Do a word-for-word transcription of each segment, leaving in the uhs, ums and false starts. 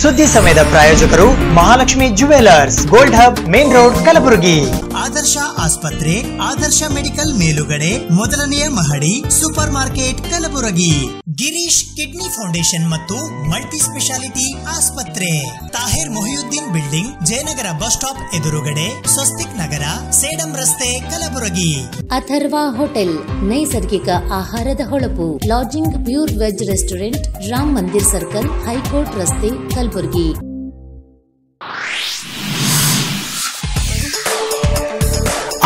ಸುದ್ದಿ ಸಮಯದ ಪ್ರಾಯೋಜಕರು Mahalakshmi jewellers gold hub main road Kalaburagi ಆದರ್ಶ ಆಸ್ಪತ್ರೆ ಆದರ್ಶ ಮೆಡಿಕಲ್ ಮೇಲುಗಡೆ ಮೊದಲನೆಯ ಮಹಡಿ super market Kalaburagi Girish kidney foundation ಮತ್ತು ಮಲ್ಟಿ ಸ್ಪೆಷಾಲಿಟಿ ಆಸ್ಪತ್ರೆ Tahir Mohiuddin building Jayanagar bus stop ಎದುರುಗಡೆ ಸ್ವಸ್ತಿಕ್ ನಗರ ಸೇಡಂ ರಸ್ತೆ ಕಲಬುರಗಿ ಅಥರ್ವಾ ಹೋಟೆಲ್ ನೈಸರ್ಗಿಕ ಆಹಾರದ ಹೊಳಪು lodging pure veg restaurant Ram Mandir circle high court ರಸ್ತೆ ಕಲಬುರಗಿ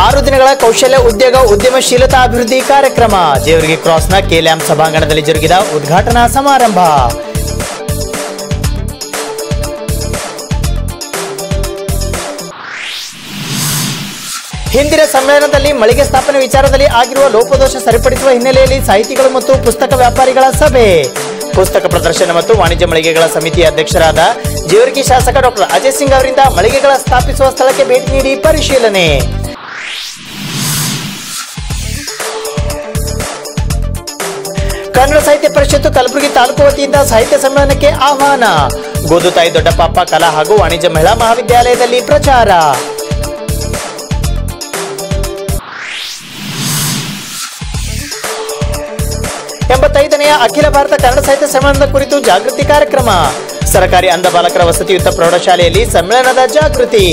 ಆರು ದಿನಗಳ ಕೌಶಲ್ಯ ಉದ್ಯೋಗ ಉದ್ಯಮಶೀಲತಾ ಅಭಿವೃದ್ಧಿ ಕಾರ್ಯಕ್ರಮ ಜೇವರ್ಗಿ ಕ್ರಾಸ್ನ ಕೆಲ್ಯಾಂ ಸಭಾಂಗಣದಲ್ಲಿ ಜರುಗಿದ ಉದ್ಘಾಟನಾ ಸಮಾರಂಭ. ಹಿಂದಿನ ಸಮ್ಮೇಳನದಲ್ಲಿ ಮಳಿಗೆ ಸ್ಥಾಪನೆ ವಿಚಾರದಲ್ಲಿ ಆಗಿರುವ ಲೋಪದೋಷ ಸರಿಪಡಿಸುವ ಹಿನ್ನೆಲೆಯಲ್ಲಿ ಸಾಹಿತಿಗಳು ಮತ್ತು ಪುಸ್ತಕ ವ್ಯಾಪಾರಿಗಳ ಸಭೆ. ಪುಸ್ತಕ ಪ್ರದರ್ಶನ ಮತ್ತು ವಾಣಿಜ್ಯ ಮಳಿಗೆಗಳ ಸಮಿತಿ ಅಧ್ಯಕ್ಷರಾದ ಜೇವರ್ಗಿ ಶಾಸಕ ಡಾಕ್ಟರ್ ಅಜಯ್ ಸಿಂಗ್ ಅವರಿಂದ ಮಳಿಗೆಗಳ ಸ್ಥಾಪಿಸುವ ಸ್ಥಳಕ್ಕೆ ಭೇಟಿ ನೀಡಿ ಪರಿಶೀಲನೆ. ಕನ್ನಡ ಸಾಹಿತ್ಯ ಪರಿಷತ್ತು ಕಲಬುರಗಿ ತಾಲೂಕು ವತಿಯಿಂದ ಸಾಹಿತ್ಯ ಸಮ್ಮೇಳನಕ್ಕೆ ಆಹ್ವಾನ. ಗೋದುತಾಯಿ ದೊಡ್ಡಪಾಪ ಕಲಾ ಹಾಗೂ ವಾಣಿಜ್ಯ ಮಹಿಳಾ ಮಹಾವಿದ್ಯಾಲಯದಲ್ಲಿ ಪ್ರಚಾರ. ಎಂಬತ್ತೈದನೆಯ ಅಖಿಲ ಭಾರತ ಕನ್ನಡ ಸಾಹಿತ್ಯ ಸಮ್ಮೇಳನದ ಕುರಿತು ಜಾಗೃತಿ ಕಾರ್ಯಕ್ರಮ. ಸರ್ಕಾರಿ ಅಂಧ ಬಾಲಕರ ವಸತಿಯುತ ಪ್ರೌಢಶಾಲೆಯಲ್ಲಿ ಸಮ್ಮೇಳನದ ಜಾಗೃತಿ.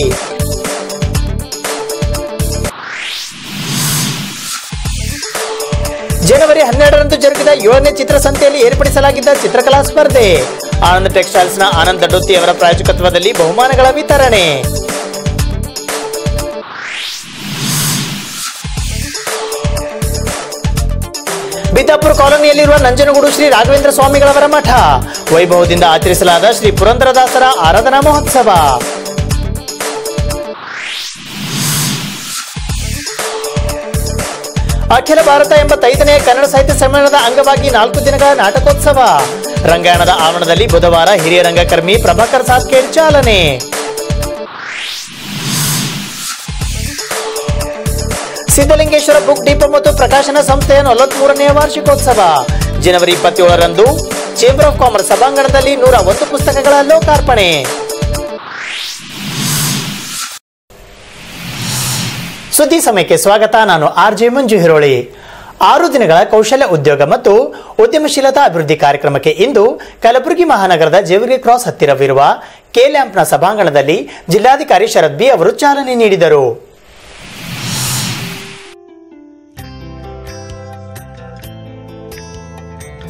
ಜನವರಿ ಹನ್ನೆರಡರಂದು ಜರುಗಿದ ಏಳನೇ ಚಿತ್ರಸಂತೆಯಲ್ಲಿ ಏರ್ಪಡಿಸಲಾಗಿದ್ದ ಚಿತ್ರಕಲಾ ಸ್ಪರ್ಧೆ ಆನಂದ್ ಟೆಕ್ಸ್ಟೈಲ್ಸ್ನ ಆನಂದ್ ದಡ್ಡೋತಿ ಅವರ ಪ್ರಾಯೋಜಕತ್ವದಲ್ಲಿ ಬಹುಮಾನಗಳ ವಿತರಣೆ. ಬಿದ್ದಾಪುರ ಕಾಲೋನಿಯಲ್ಲಿರುವ ನಂಜನಗೂಡು ಶ್ರೀ ರಾಘವೇಂದ್ರ ಸ್ವಾಮಿಗಳವರ ಮಠ ವೈಭವದಿಂದ ಆಚರಿಸಲಾದ ಶ್ರೀ ಪುರಂದರ ದಾಸರ ಆರಾಧನಾ ಮಹೋತ್ಸವ. ಅಖಿಲ ಭಾರತ ಎಂಬತ್ತೈದನೇ ಕನ್ನಡ ಸಾಹಿತ್ಯ ಸಮ್ಮೇಳನದ ಅಂಗವಾಗಿ ನಾಲ್ಕು ದಿನಗಳ ನಾಟಕೋತ್ಸವ ರಂಗಾಯಣದ ಆವರಣದಲ್ಲಿ ಬುಧವಾರ ಹಿರಿಯ ರಂಗಕರ್ಮಿ ಪ್ರಭಾಕರ್ ಸಾಸ್ಕೇರ್ ಚಾಲನೆ. ಸಿದ್ಧಲಿಂಗೇಶ್ವರ ಬುಕ್ ಡಿಪೋ ಮತ್ತು ಪ್ರಕಾಶನ ಸಂಸ್ಥೆಯ ನಲವತ್ಮೂರನೇ ವಾರ್ಷಿಕೋತ್ಸವ ಜನವರಿ ಇಪ್ಪತ್ತೇಳರಂದು ಚೇಂಬರ್ ಆಫ್ ಕಾಮರ್ಸ್ ಸಭಾಂಗಣದಲ್ಲಿ ನೂರ ಒಂದು ಪುಸ್ತಕಗಳ ಲೋಕಾರ್ಪಣೆ. ಸುದ್ದಿ ಸಮಯಕ್ಕೆ ಸ್ವಾಗತ. ನಾನು ಆರ್ಜೆ ಮಂಜು ಹಿರೋಳಿ. ಆರು ದಿನಗಳ ಕೌಶಲ್ಯ ಉದ್ಯೋಗ ಮತ್ತು ಉದ್ಯಮಶೀಲತಾ ಅಭಿವೃದ್ಧಿ ಕಾರ್ಯಕ್ರಮಕ್ಕೆ ಇಂದು ಕಲಬುರಗಿ ಮಹಾನಗರದ ಜೇವರ್ಗಿ ಕ್ರಾಸ್ ಹತ್ತಿರವಿರುವ ಕೆ ಲ್ಯಾಂಪ್ನ ಸಭಾಂಗಣದಲ್ಲಿ ಜಿಲ್ಲಾಧಿಕಾರಿ ಶರದ್ ಬಿ ಅವರು ಚಾಲನೆ ನೀಡಿದರು.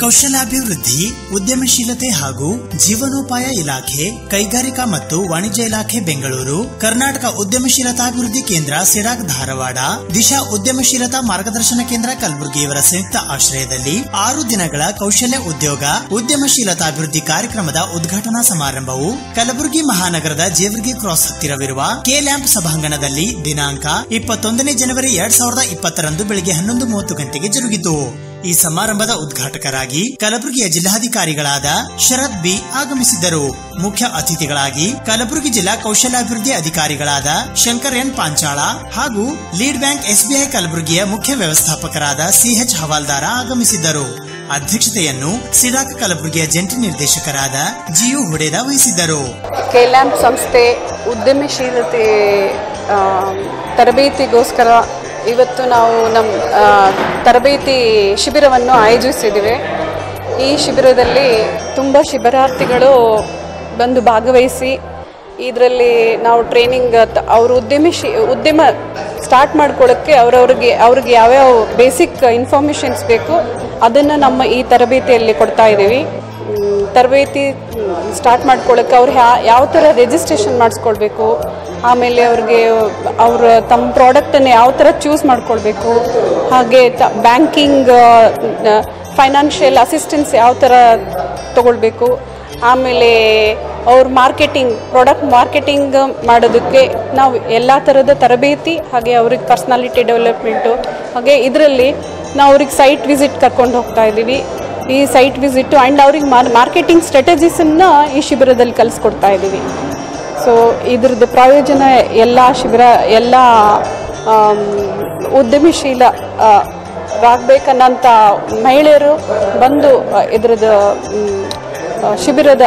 ಕೌಶಲಾಭಿವೃದ್ಧಿ, ಉದ್ಯಮಶೀಲತೆ ಹಾಗೂ ಜೀವನೋಪಾಯ ಇಲಾಖೆ, ಕೈಗಾರಿಕಾ ಮತ್ತು ವಾಣಿಜ್ಯ ಇಲಾಖೆ ಬೆಂಗಳೂರು, ಕರ್ನಾಟಕ ಉದ್ಯಮಶೀಲತಾಭಿವೃದ್ಧಿ ಕೇಂದ್ರ ಸಿಡಾಕ್ ಧಾರವಾಡ, ದಿಶಾ ಉದ್ಯಮಶೀಲತಾ ಮಾರ್ಗದರ್ಶನ ಕೇಂದ್ರ ಕಲಬುರಗಿಯವರ ಸಂಯುಕ್ತ ಆಶ್ರಯದಲ್ಲಿ ಆರು ದಿನಗಳ ಕೌಶಲ್ಯ ಉದ್ಯೋಗ ಉದ್ಯಮಶೀಲತಾಭಿವೃದ್ಧಿ ಕಾರ್ಯಕ್ರಮದ ಉದ್ಘಾಟನಾ ಸಮಾರಂಭವು ಕಲಬುರಗಿ ಮಹಾನಗರದ ಜೇವರ್ಗಿ ಕ್ರಾಸ್ ಹತ್ತಿರವಿರುವ ಕೆ ಲ್ಯಾಂಪ್ ಸಭಾಂಗಣದಲ್ಲಿ ದಿನಾಂಕ ಇಪ್ಪತ್ತೊಂದನೇ ಜನವರಿ ಎರಡ್ ಸಾವಿರದ ಇಪ್ಪತ್ತರಂದು ಬೆಳಗ್ಗೆ ಹನ್ನೊಂದು ಮೂವತ್ತು ಗಂಟೆಗೆ ಜರುಗಿತು. ಈ ಸಮಾರಂಭದ ಉದ್ಘಾಟಕರಾಗಿ ಕಲಬುರಗಿಯ ಜಿಲ್ಲಾಧಿಕಾರಿಗಳಾದ ಶರದ್ ಬಿ ಆಗಮಿಸಿದ್ದರು. ಮುಖ್ಯ ಅತಿಥಿಗಳಾಗಿ ಕಲಬುರಗಿ ಜಿಲ್ಲಾ ಕೌಶಲ್ಯಾಭಿವೃದ್ಧಿ ಅಧಿಕಾರಿಗಳಾದ ಶಂಕರ್ ಎನ್ ಪಾಂಚಾಳ ಹಾಗೂ ಲೀಡ್ ಬ್ಯಾಂಕ್ ಎಸ್ಬಿಐ ಕಲಬುರಗಿಯ ಮುಖ್ಯ ವ್ಯವಸ್ಥಾಪಕರಾದ ಸಿಎಚ್ ಹವಾಲ್ದಾರ ಆಗಮಿಸಿದ್ದರು. ಅಧ್ಯಕ್ಷತೆಯನ್ನು ಸಿಡಾಕ್ ಕಲಬುರಗಿಯ ಜಂಟಿ ನಿರ್ದೇಶಕರಾದ ಜಿಯು ಹುಡೇದ ವಹಿಸಿದ್ದರು. ಕೆಲ್ಯಾಂಪ್ ಸಂಸ್ಥೆ ಉದ್ಯಮಶೀಲತೆ ತರಬೇತಿಗೋಸ್ಕರ ಇವತ್ತು ನಾವು ನಮ್ಮ ತರಬೇತಿ ಶಿಬಿರವನ್ನು ಆಯೋಜಿಸಿದ್ದೇವೆ. ಈ ಶಿಬಿರದಲ್ಲಿ ತುಂಬ ಶಿಬಿರಾರ್ಥಿಗಳು ಬಂದು ಭಾಗವಹಿಸಿ ಇದರಲ್ಲಿ ನಾವು ಟ್ರೈನಿಂಗ್ ಅವ್ರ ಉದ್ಯಮಶೀ ಉದ್ಯಮ ಸ್ಟಾರ್ಟ್ ಮಾಡ್ಕೊಳ್ಳೋಕ್ಕೆ ಅವರವ್ರಿಗೆ ಅವ್ರಿಗೆ ಯಾವ್ಯಾವ ಬೇಸಿಕ್ ಇನ್ಫಾರ್ಮೇಷನ್ಸ್ ಬೇಕು ಅದನ್ನು ನಮ್ಮ ಈ ತರಬೇತಿಯಲ್ಲಿ ಕೊಡ್ತಾ ಇದ್ದೀವಿ. ತರಬೇತಿ ಸ್ಟಾರ್ಟ್ ಮಾಡ್ಕೊಳ್ಳೋಕ್ಕೆ ಅವ್ರು ಯಾವ ಥರ ರಿಜಿಸ್ಟ್ರೇಷನ್ ಮಾಡಿಸ್ಕೊಳ್ಬೇಕು, ಆಮೇಲೆ ಅವ್ರಿಗೆ ಅವರು ತಮ್ಮ ಪ್ರಾಡಕ್ಟನ್ನು ಯಾವ ಥರ ಚೂಸ್ ಮಾಡ್ಕೊಳ್ಬೇಕು, ಹಾಗೆ ತ ಬ್ಯಾಂಕಿಂಗ್ ಫೈನಾನ್ಷಿಯಲ್ ಅಸಿಸ್ಟೆನ್ಸ್ ಯಾವ ಥರ ತಗೊಳ್ಬೇಕು, ಆಮೇಲೆ ಅವ್ರ ಮಾರ್ಕೆಟಿಂಗ್ ಪ್ರಾಡಕ್ಟ್ ಮಾರ್ಕೆಟಿಂಗ್ ಮಾಡೋದಕ್ಕೆ ನಾವು ಎಲ್ಲ ಥರದ ತರಬೇತಿ, ಹಾಗೆ ಅವ್ರಿಗೆ ಪರ್ಸ್ನಾಲಿಟಿ ಡೆವಲಪ್ಮೆಂಟು, ಹಾಗೆ ಇದರಲ್ಲಿ ನಾವು ಅವ್ರಿಗೆ ಸೈಟ್ ವಿಸಿಟ್ ಕರ್ಕೊಂಡು ಹೋಗ್ತಾ ಇದ್ದೀವಿ. ಈ ಸೈಟ್ ವಿಸಿಟ್ಟು ಆ್ಯಂಡ್ ಅವ್ರಿಗೆ ಮಾರ್ಕೆಟಿಂಗ್ ಸ್ಟ್ರಾಟಜೀಸನ್ನು ಈ ಶಿಬಿರದಲ್ಲಿ ಕಲಿಸ್ಕೊಡ್ತಾ ಇದ್ದೀವಿ. ಸೊ ಇದ್ರದ್ದು ಪ್ರಯೋಜನ ಎಲ್ಲ ಶಿಬಿರ ಎಲ್ಲ ಉದ್ಯಮಶೀಲ ಆಗಬೇಕನ್ನಂಥ ಮಹಿಳೆಯರು ಬಂದು ಇದ್ರದ್ದು ಶಿಬಿರದ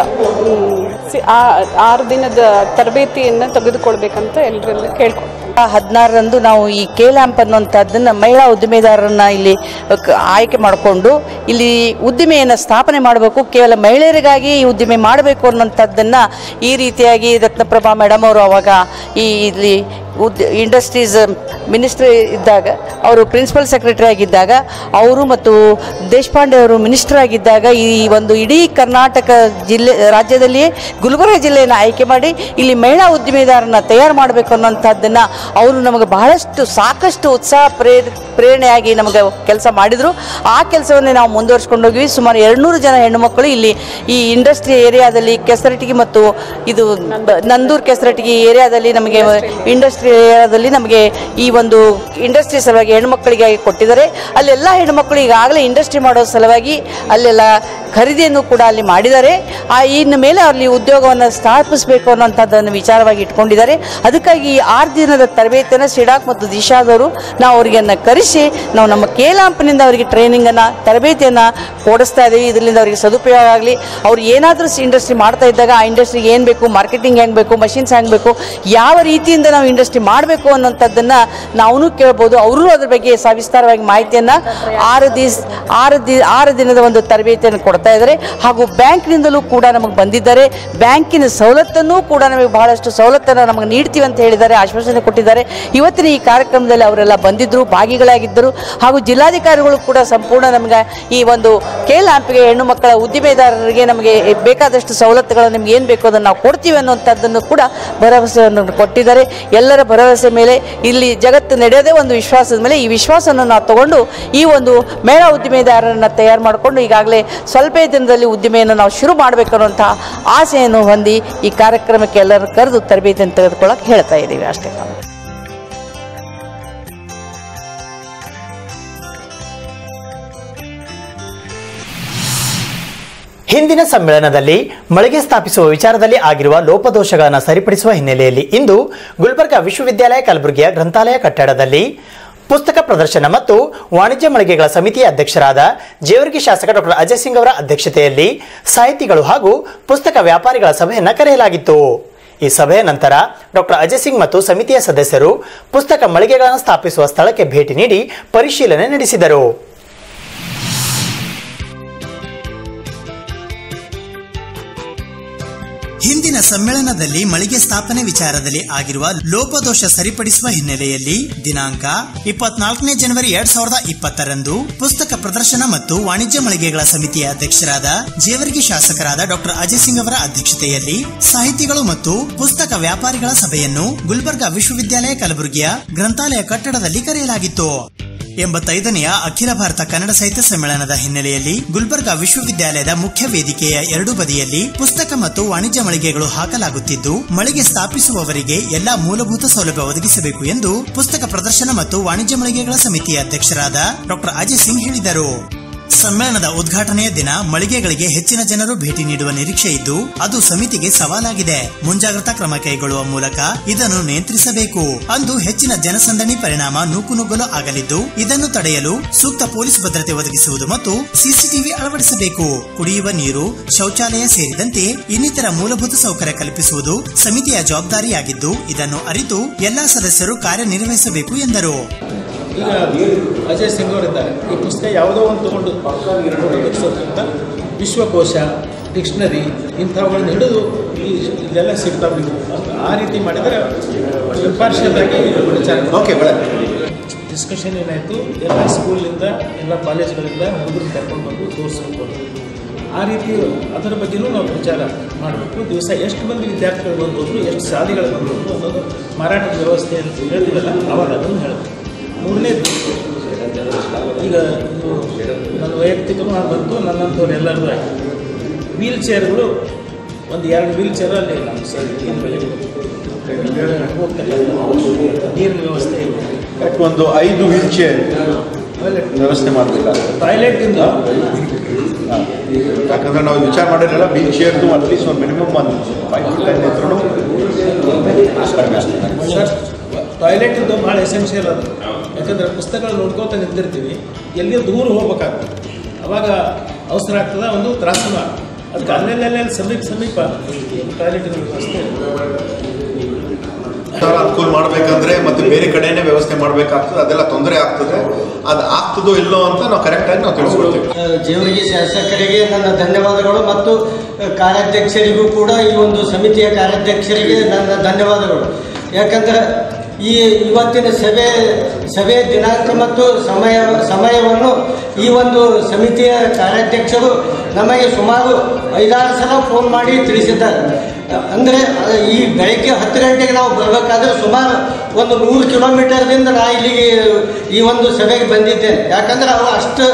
ಆರು ದಿನದ ತರಬೇತಿಯನ್ನು ತೆಗೆದುಕೊಳ್ಳಬೇಕಂತ ಎಲ್ಲರಲ್ಲೂ ಕೇಳಿಕೊಳ್ಳುತ್ತೇನೆ। ಹದಿನಾರರಂದು ನಾವು ಈ ಕೆಲ್ಯಾಂಪ್ ಅನ್ನುವಂಥದ್ದನ್ನು ಮಹಿಳಾ ಉದ್ದಿಮೆದಾರರನ್ನ ಇಲ್ಲಿ ಆಯ್ಕೆ ಮಾಡಿಕೊಂಡು ಇಲ್ಲಿ ಉದ್ದಿಮೆಯನ್ನು ಸ್ಥಾಪನೆ ಮಾಡಬೇಕು, ಕೇವಲ ಮಹಿಳೆಯರಿಗಾಗಿ ಈ ಉದ್ದಿಮೆ ಮಾಡಬೇಕು ಅನ್ನುವಂಥದ್ದನ್ನು ಈ ರೀತಿಯಾಗಿ ರತ್ನಪ್ರಭಾ ಮೇಡಮ್ ಅವರು ಆವಾಗ ಈ ಇಲ್ಲಿ ಉದ್ ಇಂಡಸ್ಟ್ರೀಸ್ ಮಿನಿಸ್ಟ್ರಿ ಇದ್ದಾಗ ಅವರು ಪ್ರಿನ್ಸಿಪಲ್ ಸೆಕ್ರೆಟರಿ ಆಗಿದ್ದಾಗ ಅವರು ಮತ್ತು ದೇಶಪಾಂಡೆ ಅವರು ಮಿನಿಸ್ಟರ್ ಆಗಿದ್ದಾಗ ಈ ಒಂದು ಇಡೀ ಕರ್ನಾಟಕ ಜಿಲ್ಲೆ ರಾಜ್ಯದಲ್ಲಿಯೇ ಗುಲ್ಬರ್ಗ ಜಿಲ್ಲೆಯನ್ನು ಆಯ್ಕೆ ಮಾಡಿ ಇಲ್ಲಿ ಮಹಿಳಾ ಉದ್ದಿಮೆದಾರರನ್ನ ತಯಾರು ಮಾಡಬೇಕು ಅನ್ನೋಂಥದ್ದನ್ನು ಅವರು ನಮಗೆ ಬಹಳಷ್ಟು ಸಾಕಷ್ಟು ಉತ್ಸಾಹ ಪ್ರೇ ಪ್ರೇರಣೆಯಾಗಿ ನಮಗೆ ಕೆಲಸ ಮಾಡಿದರು। ಆ ಕೆಲಸವನ್ನೇ ನಾವು ಮುಂದುವರಿಸ್ಕೊಂಡೋಗಿವಿ। ಸುಮಾರು ಎರಡು ನೂರು ಜನ ಹೆಣ್ಣುಮಕ್ಕಳು ಇಲ್ಲಿ ಈ ಇಂಡಸ್ಟ್ರಿ ಏರಿಯಾದಲ್ಲಿ ಕೆಸರಟಗಿ ಮತ್ತು ಇದು ನಂದೂರು ಕೆಸರಟಗಿ ಏರಿಯಾದಲ್ಲಿ ನಮಗೆ ಇಂಡಸ್ಟ್ರಿ ಏರಿಯಾದಲ್ಲಿ ನಮಗೆ ಈ ಒಂದು ಇಂಡಸ್ಟ್ರಿ ಸಲುವಾಗಿ ಹೆಣ್ಣುಮಕ್ಕಳಿಗಾಗಿ ಕೊಟ್ಟಿದ್ದಾರೆ। ಅಲ್ಲೆಲ್ಲ ಹೆಣ್ಣುಮಕ್ಕಳು ಈಗಾಗಲೇ ಇಂಡಸ್ಟ್ರಿ ಮಾಡೋ ಸಲುವಾಗಿ ಅಲ್ಲೆಲ್ಲ ಖರೀದಿಯನ್ನು ಕೂಡ ಅಲ್ಲಿ ಮಾಡಿದ್ದಾರೆ। ಆ ಇನ್ನು ಮೇಲೆ ಅಲ್ಲಿ ಉದ್ಯೋಗವನ್ನು ಸ್ಥಾಪಿಸಬೇಕು ಅನ್ನೋಂಥದ್ದನ್ನು ವಿಚಾರವಾಗಿ ಇಟ್ಕೊಂಡಿದ್ದಾರೆ। ಅದಕ್ಕಾಗಿ ಆರು ದಿನದ ತರಬೇತಿಯನ್ನು ಸಿಡಾಕ್ ಮತ್ತು ದಿಶಾದವರು ನಾವು ಅವರಿಗೆ ಕರೆಸಿ ನಾವು ನಮ್ಮ ಕೆಲ್ಯಾಂಪ್ನಿಂದ ಅವರಿಗೆ ಟ್ರೈನಿಂಗನ್ನು ತರಬೇತಿಯನ್ನು ಕೊಡಿಸ್ತಾ ಇದ್ದೀವಿ। ಇದರಿಂದ ಅವರಿಗೆ ಸದುಪಯೋಗ ಆಗಲಿ, ಅವ್ರು ಏನಾದರೂ ಇಂಡಸ್ಟ್ರಿ ಮಾಡ್ತಾ ಇದ್ದಾಗ ಆ ಇಂಡಸ್ಟ್ರಿಗೆ ಏನು ಬೇಕು, ಮಾರ್ಕೆಟಿಂಗ್ ಹೆಂಗೆ ಬೇಕು, ಮಷಿನ್ಸ್ ಹೆಂಗೆ ಬೇಕು, ಯಾವ ರೀತಿಯಿಂದ ನಾವು ಇಂಡಸ್ಟ್ರಿ ಮಾಡಬೇಕು ಅನ್ನೋಂಥದ್ದನ್ನು ನಾವು ಕೇಳ್ಬೋದು। ಅವರು ಅದ್ರ ಬಗ್ಗೆ ಸವಿಸ್ತಾರವಾಗಿ ಮಾಹಿತಿಯನ್ನು ಆರು ದಿವಸ ಆರು ದಿ ಆರು ದಿನದ ಒಂದು ತರಬೇತಿಯನ್ನು ಕೊಡ್ತಾ ಇದ್ದಾರೆ। ಹಾಗೂ ಬ್ಯಾಂಕ್ನಿಂದಲೂ ಕೂಡ ನಮಗೆ ಬಂದಿದ್ದಾರೆ, ಬ್ಯಾಂಕಿನ ಸವಲತ್ತನ್ನು ಕೂಡ ನಮಗೆ ಬಹಳಷ್ಟು ಸವಲತ್ತನ್ನು ನಮಗೆ ನೀಡ್ತೀವಿ ಅಂತ ಹೇಳಿದ್ದಾರೆ, ಆಶ್ವಾಸನೆ ಕೊಟ್ಟಿದ್ದಾರೆ। ಇವತ್ತಿನ ಈ ಕಾರ್ಯಕ್ರಮದಲ್ಲಿ ಅವರೆಲ್ಲ ಬಂದಿದ್ದರು, ಭಾಗಿಗಳಾಗಿದ್ದರು। ಹಾಗೂ ಜಿಲ್ಲಾಧಿಕಾರಿಗಳು ಕೂಡ ಸಂಪೂರ್ಣ ನಮಗೆ ಈ ಒಂದು ಕೆಲ್ಯಾಂಪ್ಗೆ ಹೆಣ್ಣು ಮಕ್ಕಳ ಉದ್ದಿಮೆದಾರರಿಗೆ ನಮಗೆ ಬೇಕಾದಷ್ಟು ಸವಲತ್ತುಗಳನ್ನು ನಿಮ್ಗೆ ಏನು ಬೇಕೋ ಅದನ್ನು ನಾವು ಕೊಡ್ತೀವಿ ಅನ್ನೋಂಥದ್ದನ್ನು ಕೂಡ ಭರವಸೆಯನ್ನು ಕೊಟ್ಟಿದ್ದಾರೆ। ಎಲ್ಲರ ಭರವಸೆ ಮೇಲೆ ಇಲ್ಲಿ ಜಗತ್ತು ನಡೆಯೋದೇ ಒಂದು ವಿಶ್ವಾಸದ ಮೇಲೆ ಈ ವಿಶ್ವಾಸವನ್ನು ನಾವು ತಗೊಂಡು ಈ ಒಂದು ಮಹಿಳಾ ಉದ್ದಿಮೆದಾರರನ್ನು ತಯಾರು ಮಾಡಿಕೊಂಡು ಈಗಾಗಲೇ ಸ್ವಲ್ಪ ದಿನದಲ್ಲಿ ಉದ್ದಿಮೆಯನ್ನು ನಾವು ಶುರು ಮಾಡಬೇಕು ಅನ್ನೋಂಥ ಆಸೆಯನ್ನು ಹೊಂದಿ ಈ ಕಾರ್ಯಕ್ರಮಕ್ಕೆ ಎಲ್ಲರೂ ಕರೆದು ತರಬೇತಿಯನ್ನು ತೆಗೆದುಕೊಳ್ಳೋಕೆ ಹೇಳ್ತಾ ಇದ್ದೀವಿ ಅಷ್ಟೇ। ಹಿಂದಿನ ಸಮ್ಮೇಳನದಲ್ಲಿ ಮಳಿಗೆ ಸ್ಥಾಪಿಸುವ ವಿಚಾರದಲ್ಲಿ ಆಗಿರುವ ಲೋಪದೋಷಗಳನ್ನು ಸರಿಪಡಿಸುವ ಹಿನ್ನೆಲೆಯಲ್ಲಿ ಇಂದು ಗುಲ್ಬರ್ಗಾ ವಿಶ್ವವಿದ್ಯಾಲಯ ಕಲಬುರಗಿಯ ಗ್ರಂಥಾಲಯ ಕಟ್ಟಡದಲ್ಲಿ ಪುಸ್ತಕ ಪ್ರದರ್ಶನ ಮತ್ತು ವಾಣಿಜ್ಯ ಮಳಿಗೆಗಳ ಸಮಿತಿಯ ಅಧ್ಯಕ್ಷರಾದ ಜೇವರ್ಗಿ ಶಾಸಕ ಡಾಕ್ಟರ್ ಅಜಯ್ ಸಿಂಗ್ ಅವರ ಅಧ್ಯಕ್ಷತೆಯಲ್ಲಿ ಸಾಹಿತಿಗಳು ಹಾಗೂ ಪುಸ್ತಕ ವ್ಯಾಪಾರಿಗಳ ಸಭೆಯನ್ನು ಕರೆಯಲಾಗಿತ್ತು। ಈ ಸಭೆಯ ನಂತರ ಡಾಕ್ಟರ್ ಅಜಯ್ ಸಿಂಗ್ ಮತ್ತು ಸಮಿತಿಯ ಸದಸ್ಯರು ಪುಸ್ತಕ ಮಳಿಗೆಗಳನ್ನು ಸ್ಥಾಪಿಸುವ ಸ್ಥಳಕ್ಕೆ ಭೇಟಿ ನೀಡಿ ಪರಿಶೀಲನೆ ನಡೆಸಿದರು। ಹಿಂದಿನ ಸಮ್ಮೇಳನದಲ್ಲಿ ಮಳಿಗೆ ಸ್ಥಾಪನೆ ವಿಚಾರದಲ್ಲಿ ಆಗಿರುವ ಲೋಪದೋಷ ಸರಿಪಡಿಸುವ ಹಿನ್ನೆಲೆಯಲ್ಲಿ ದಿನಾಂಕ ಇಪ್ಪತ್ನಾಲ್ಕನೇ ಜನವರಿ ಎರಡ್ ಸಾವಿರದ ಇಪ್ಪತ್ತರಂದು ಪುಸ್ತಕ ಪ್ರದರ್ಶನ ಮತ್ತು ವಾಣಿಜ್ಯ ಮಳಿಗೆಗಳ ಸಮಿತಿಯ ಅಧ್ಯಕ್ಷರಾದ ಜೇವರ್ಗಿ ಶಾಸಕರಾದ ಡಾಕ್ಟರ್ ಅಜಯ್ ಸಿಂಗ್ ಅವರ ಅಧ್ಯಕ್ಷತೆಯಲ್ಲಿ ಸಾಹಿತಿಗಳು ಮತ್ತು ಪುಸ್ತಕ ವ್ಯಾಪಾರಿಗಳ ಸಭೆಯನ್ನು ಗುಲ್ಬರ್ಗಾ ವಿಶ್ವವಿದ್ಯಾಲಯ ಕಲಬುರಗಿಯ ಗ್ರಂಥಾಲಯ ಕಟ್ಟಡದಲ್ಲಿ ಕರೆಯಲಾಗಿತ್ತು। ಎಂಬತ್ತೈದನೆಯ ಅಖಿಲ ಭಾರತ ಕನ್ನಡ ಸಾಹಿತ್ಯ ಸಮ್ಮೇಳನದ ಹಿನ್ನೆಲೆಯಲ್ಲಿ ಗುಲ್ಬರ್ಗಾ ವಿಶ್ವವಿದ್ಯಾಲಯದ ಮುಖ್ಯ ವೇದಿಕೆಯ ಎರಡು ಬದಿಯಲ್ಲಿ ಪುಸ್ತಕ ಮತ್ತು ವಾಣಿಜ್ಯ ಮಳಿಗೆಗಳು ಹಾಕಲಾಗುತ್ತಿದ್ದು ಮಳಿಗೆ ಸ್ಥಾಪಿಸುವವರಿಗೆ ಎಲ್ಲಾ ಮೂಲಭೂತ ಸೌಲಭ್ಯ ಒದಗಿಸಬೇಕು ಎಂದು ಪುಸ್ತಕ ಪ್ರದರ್ಶನ ಮತ್ತು ವಾಣಿಜ್ಯ ಮಳಿಗೆಗಳ ಸಮಿತಿಯ ಅಧ್ಯಕ್ಷರಾದ ಡಾಕ್ಟರ್ ಅಜಯ್ ಸಿಂಗ್ ಹೇಳಿದರು। ಸಮ್ಮೇಳನದ ಉದ್ಘಾಟನೆಯ ದಿನ ಮಳಿಗೆಗಳಿಗೆ ಹೆಚ್ಚಿನ ಜನರು ಭೇಟಿ ನೀಡುವ ನಿರೀಕ್ಷೆ ಇದ್ದು ಅದು ಸಮಿತಿಗೆ ಸವಾಲಾಗಿದೆ, ಮುಂಜಾಗ್ರತಾ ಕ್ರಮ ಕೈಗೊಳ್ಳುವ ಮೂಲಕ ಇದನ್ನು ನಿಯಂತ್ರಿಸಬೇಕು. ಅಂದು ಹೆಚ್ಚಿನ ಜನಸಂದಣಿ ಪರಿಣಾಮ ನೂಕುನುಗ್ಗಲು ಆಗಲಿದ್ದು ಇದನ್ನು ತಡೆಯಲು ಸೂಕ್ತ ಪೊಲೀಸ್ ಭದ್ರತೆ ಒದಗಿಸುವುದು ಮತ್ತು ಸಿಸಿಟಿವಿ ಅಳವಡಿಸಬೇಕು, ಕುಡಿಯುವ ನೀರು, ಶೌಚಾಲಯ ಸೇರಿದಂತೆ ಇನ್ನಿತರ ಮೂಲಭೂತ ಸೌಕರ್ಯ ಕಲ್ಪಿಸುವುದು ಸಮಿತಿಯ ಜವಾಬ್ದಾರಿಯಾಗಿದ್ದು ಇದನ್ನು ಅರಿತು ಎಲ್ಲಾ ಸದಸ್ಯರು ಕಾರ್ಯನಿರ್ವಹಿಸಬೇಕು ಎಂದರು। ಈಗ ಅಜಯ್ ಸಿಂಗ್ ಅವರಿದ್ದಾರೆ, ಈ ಪುಸ್ತಕ ಯಾವುದೋ ಒಂದು ತಗೊಂಡು ಪಕ್ಕಕ್ಕಿಂತ ವಿಶ್ವಕೋಶ, ಡಿಕ್ಷನರಿ ಇಂಥವುಗಳನ್ನು ಹಿಡಿದು ಈ ಇದೆಲ್ಲ ಸಿಗ್ತಾವೆ ಅಂತ ಆ ರೀತಿ ಮಾಡಿದರೆ ಪಾರ್ಷಿಯಲಾಗಿ ಓಕೆ ಒಳಗೆ ಡಿಸ್ಕಷನ್ ಏನಾಯಿತು, ಎಲ್ಲ ಸ್ಕೂಲಿಂದ ಎಲ್ಲ ಕಾಲೇಜ್ಗಳಿಂದ ಹುಡುಗರು ಕರ್ಕೊಂಡು ಬಂದು ತೋರಿಸ್ಬೇಕು, ಆ ರೀತಿ ಅದರ ಬಗ್ಗೆಯೂ ನಾವು ವಿಚಾರ ಮಾಡಬೇಕು। ದಿವಸ ಎಷ್ಟು ಮಂದಿ ವಿದ್ಯಾರ್ಥಿಗಳು ಬಂದ್ಬೋದು, ಎಷ್ಟು ಶಾಲೆಗಳು ಬಂದ್ಬೋದು ಅನ್ನೋದು ಮಾರಾಟದ ವ್ಯವಸ್ಥೆ ಅಂತ ಹೇಳ್ತೀವಲ್ಲ ಅವಾಗ ಅದನ್ನು ಹೇಳಬೇಕು। ಮೂರನೇದು ಈಗ ನನ್ನ ವೈಯಕ್ತಿಕನೂ ಬಂತು, ನನ್ನಂಥವ್ರು ಎಲ್ಲರಿಗೂ ಆಯಿತು, ವೀಲ್ ಚೇರ್ಗಳು ಒಂದು ಎರಡು ವೀಲ್ ಚೇರಲ್ಲಿ ನಮ್ಮ ಸರ್ ಏನು ಬೆಳಗ್ಗೆ ನೀರಿನ ವ್ಯವಸ್ಥೆ ಇಲ್ಲ, ಒಂದು ಐದು ವೀಲ್ ಚೇರ್ ಟಾಯ್ಲೆಟ್ ವ್ಯವಸ್ಥೆ ಮಾಡಲಿಲ್ಲ, ಟಾಯ್ಲೆಟಿಂದ ಯಾಕಂದರೆ ನಾವು ವಿಚಾರ ಮಾಡಿರಲಿಲ್ಲ, ವೀಲ್ ಚೇರ್ದು ಅಟ್ಲೀಸ್ಟ್ ಒಂದು ಮಿನಿಮಮ್ ಒಂದು ಫೈವ್ ಹಂಡ್ರೆಡ್ ಸರ್ ಟಾಯ್ಲೆಟಿಂದು ಭಾಳ ಎಸೆನ್ಷಿಯಲ್ ಅದು, ಯಾಕಂದರೆ ಪುಸ್ತಕಗಳು ನೋಡ್ಕೋತಾ ನಿಂತಿರ್ತೀವಿ, ಎಲ್ಲಿಯೂ ದೂರ ಹೋಗ್ಬೇಕಾಗ್ತದೆ, ಅವಾಗ ಅವಸರ ಆಗ್ತದೆ, ಒಂದು ತ್ರಾಸನ ಅದಕ್ಕೆ ಅಲ್ಲೆಲ್ಲ ಸಮೀಪ ಸಮೀಪ ಟಾಯ್ಲೆಟ್ಗಳ ವ್ಯವಸ್ಥೆ ಅನುಕೂಲ ಮಾಡಬೇಕಂದ್ರೆ ಮತ್ತೆ ಬೇರೆ ಕಡೆನೇ ವ್ಯವಸ್ಥೆ ಮಾಡಬೇಕಾಗ್ತದೆ, ಅದೆಲ್ಲ ತೊಂದರೆ ಆಗ್ತದೆ. ಅದು ಆಗ್ತದೋ ಇಲ್ಲೋ ಅಂತ ನಾವು ಕರೆಕ್ಟಾಗಿ ನಾವು ತಿಳಿಸ್ಕೊಳ್ತೀವಿ. ಜೇವರಿಗೆ ಶಾಸಕರಿಗೆ ನನ್ನ ಧನ್ಯವಾದಗಳು ಮತ್ತು ಕಾರ್ಯಾಧ್ಯಕ್ಷರಿಗೂ ಕೂಡ ಈ ಒಂದು ಸಮಿತಿಯ ಕಾರ್ಯಾಧ್ಯಕ್ಷರಿಗೆ ನನ್ನ ಧನ್ಯವಾದಗಳು. ಯಾಕಂದ್ರೆ ಈ ಇವತ್ತಿನ ಸಭೆ ಸಭೆ ದಿನಾಂಕ ಮತ್ತು ಸಮಯ ಸಮಯವನ್ನು ಈ ಒಂದು ಸಮಿತಿಯ ಕಾರ್ಯಾಧ್ಯಕ್ಷರು ನಮಗೆ ಸುಮಾರು ಐದಾರು ಸಲ ಫೋನ್ ಮಾಡಿ ತಿಳಿಸಿದ್ದಾರೆ. ಅಂದರೆ ಈ ಬೆಳಗ್ಗೆ ಹತ್ತು ಗಂಟೆಗೆ ನಾವು ಬರಬೇಕಾದ್ರೆ ಸುಮಾರು ಒಂದು ನೂರು ಕಿಲೋಮೀಟರ್ದಿಂದ ನಾನು ಇಲ್ಲಿಗೆ ಈ ಒಂದು ಸಭೆಗೆ ಬಂದಿದ್ದೇನೆ. ಯಾಕಂದ್ರೆ ಅವರು ಅಷ್ಟು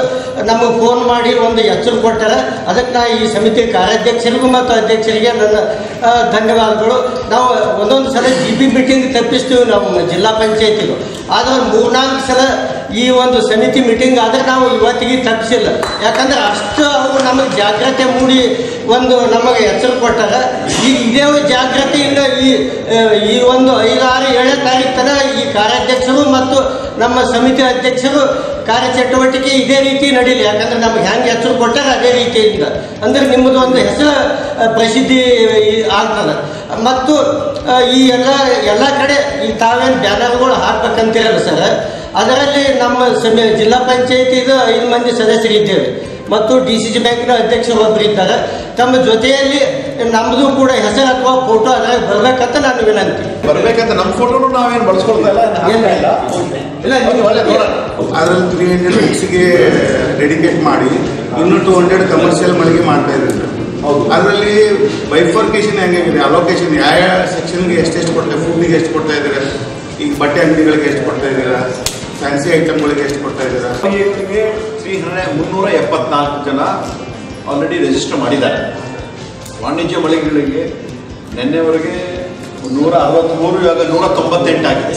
ನಮಗೆ ಫೋನ್ ಮಾಡಿ ಒಂದು ಎಚ್ಚರು ಕೊಟ್ಟರೆ. ಅದಕ್ಕೆ ನಾನು ಈ ಸಮಿತಿ ಕಾರ್ಯಾಧ್ಯಕ್ಷರಿಗೂ ಮತ್ತು ಅಧ್ಯಕ್ಷರಿಗೆ ನನ್ನ ಧನ್ಯವಾದಗಳು. ನಾವು ಒಂದೊಂದು ಸಲ ಜಿ ಬಿ ಮೀಟಿಂಗ್ ತಪ್ಪಿಸ್ತೀವಿ ನಮ್ಮ ಜಿಲ್ಲಾ ಪಂಚಾಯತಿಗೂ, ಆದರೆ ಮೂರ್ನಾಲ್ಕು ಸಲ ಈ ಒಂದು ಸಮಿತಿ ಮೀಟಿಂಗ್ ಆದರೆ ನಾವು ಇವತ್ತಿಗೆ ತಪ್ಪಿಸಿಲ್ಲ. ಯಾಕಂದರೆ ಅಷ್ಟು ಅವರು ನಮಗೆ ಜಾಗ್ರತೆ ಮೂಡಿ ಒಂದು ನಮಗೆ ಎಚ್ಚರು ಕೊಟ್ಟಾಗ ಈ ಇದೇ ಜಾಗ್ರತೆಯಿಂದ ಈ ಈ ಒಂದು ಐದಾರು ಏಳನೇ ತಾರೀಕು ತನಕ ಈ ಕಾರ್ಯಾಧ್ಯಕ್ಷರು ಮತ್ತು ನಮ್ಮ ಸಮಿತಿ ಅಧ್ಯಕ್ಷರು ಕಾರ್ಯಚಟುವಟಿಕೆ ಇದೇ ರೀತಿ ನಡೀಲಿ. ಯಾಕಂದರೆ ನಮ್ಗೆ ಹೆಂಗೆ ಹೆಸರು ಕೊಟ್ಟಾರೆ ಅದೇ ರೀತಿಯಿಂದ ಅಂದರೆ ನಿಮ್ಮದು ಒಂದು ಹೆಸರು ಪ್ರಸಿದ್ಧಿ ಆಗ್ತದೆ. ಮತ್ತು ಈ ಎಲ್ಲ ಎಲ್ಲ ಕಡೆ ಈ ತಾವೇನು ಬ್ಯಾನರ್ಗಳು ಹಾಕ್ಬೇಕಂತೀರಲ್ಲ ಸರ್, ಅದರಲ್ಲಿ ನಮ್ಮ ಸಮಿ ಜಿಲ್ಲಾ ಪಂಚಾಯತಿದು ಐದು ಮಂದಿ ಸದಸ್ಯರಿದ್ದೇವೆ ಮತ್ತು ಡಿ ಸಿ ಜಿ ಬ್ಯಾಂಕಿನ ಅಧ್ಯಕ್ಷರು ಒಬ್ಬರು ಇದ್ದಾರೆ. ತಮ್ಮ ಜೊತೆಯಲ್ಲಿ ನಮ್ಮದು ಕೂಡ ಹೆಸರು ಅಥವಾ ಫೋಟೋ ಅದರ ಬರಬೇಕಂತ ನಾನು ವಿನಂತಿ. ಬರಬೇಕಂತ ನಮ್ಮ ಫೋಟೋನು ನಾವೇನು ಬಳಸ್ಕೊಳ್ತಾ ಇಲ್ಲ, ಇಲ್ಲ ನೀವು ಅದರಲ್ಲಿ ತ್ರೀ ಹಂಡ್ರೆಡ್ ಮಿಕ್ಸಿಗೆ ಡೆಡಿಕೇಟ್ ಮಾಡಿ ಇನ್ನೂ ಟೂ ಹಂಡ್ರೆಡ್ ಕಮರ್ಷಿಯಲ್ ಮಳಿಗೆ ಮಾಡ್ತಾ ಇದ್ದಾರೆ. ಹೌದು, ಅದರಲ್ಲಿ ಬೈಫರ್ಕೇಶನ್ ಹೆಂಗಿದೆ, ಅಲೋಕೇಶನ್ ಯಾವ ಯಾವ ಸೆಕ್ಷನ್ಗೆ ಎಷ್ಟೆಷ್ಟು ಕೊಡ್ತಾ ಫುಡ್ನಿಗೆ ಎಷ್ಟು ಕೊಡ್ತಾ ಇದ್ದಾರೆ, ಈಗ ಬಟ್ಟೆ ಅಂಗಡಿಗಳಿಗೆ ಎಷ್ಟು ಕೊಡ್ತಾ ಇದ್ದೀರಾ, ಫ್ಯಾನ್ಸಿ ಐಟಮ್ಗಳಿಗೆ ಎಷ್ಟು ಕೊಡ್ತಾ ಇದ್ದೀರಾ? ಇವರಿಗೆ ತ್ರೀ ಹಂಡ್ರೆಡ್ ಮುನ್ನೂರ ಎಪ್ಪತ್ನಾಲ್ಕು ಜನ ಆಲ್ರೆಡಿ ರಿಜಿಸ್ಟರ್ ಮಾಡಿದ್ದಾರೆ. ವಾಣಿಜ್ಯ ಮಳಿಗೆಗಳಿಗೆ ನಿನ್ನೆವರೆಗೆ ನೂರ ಅರವತ್ತ್ಮೂರು, ಇವಾಗ ನೂರ ತೊಂಬತ್ತೆಂಟು ಆಗಿದೆ.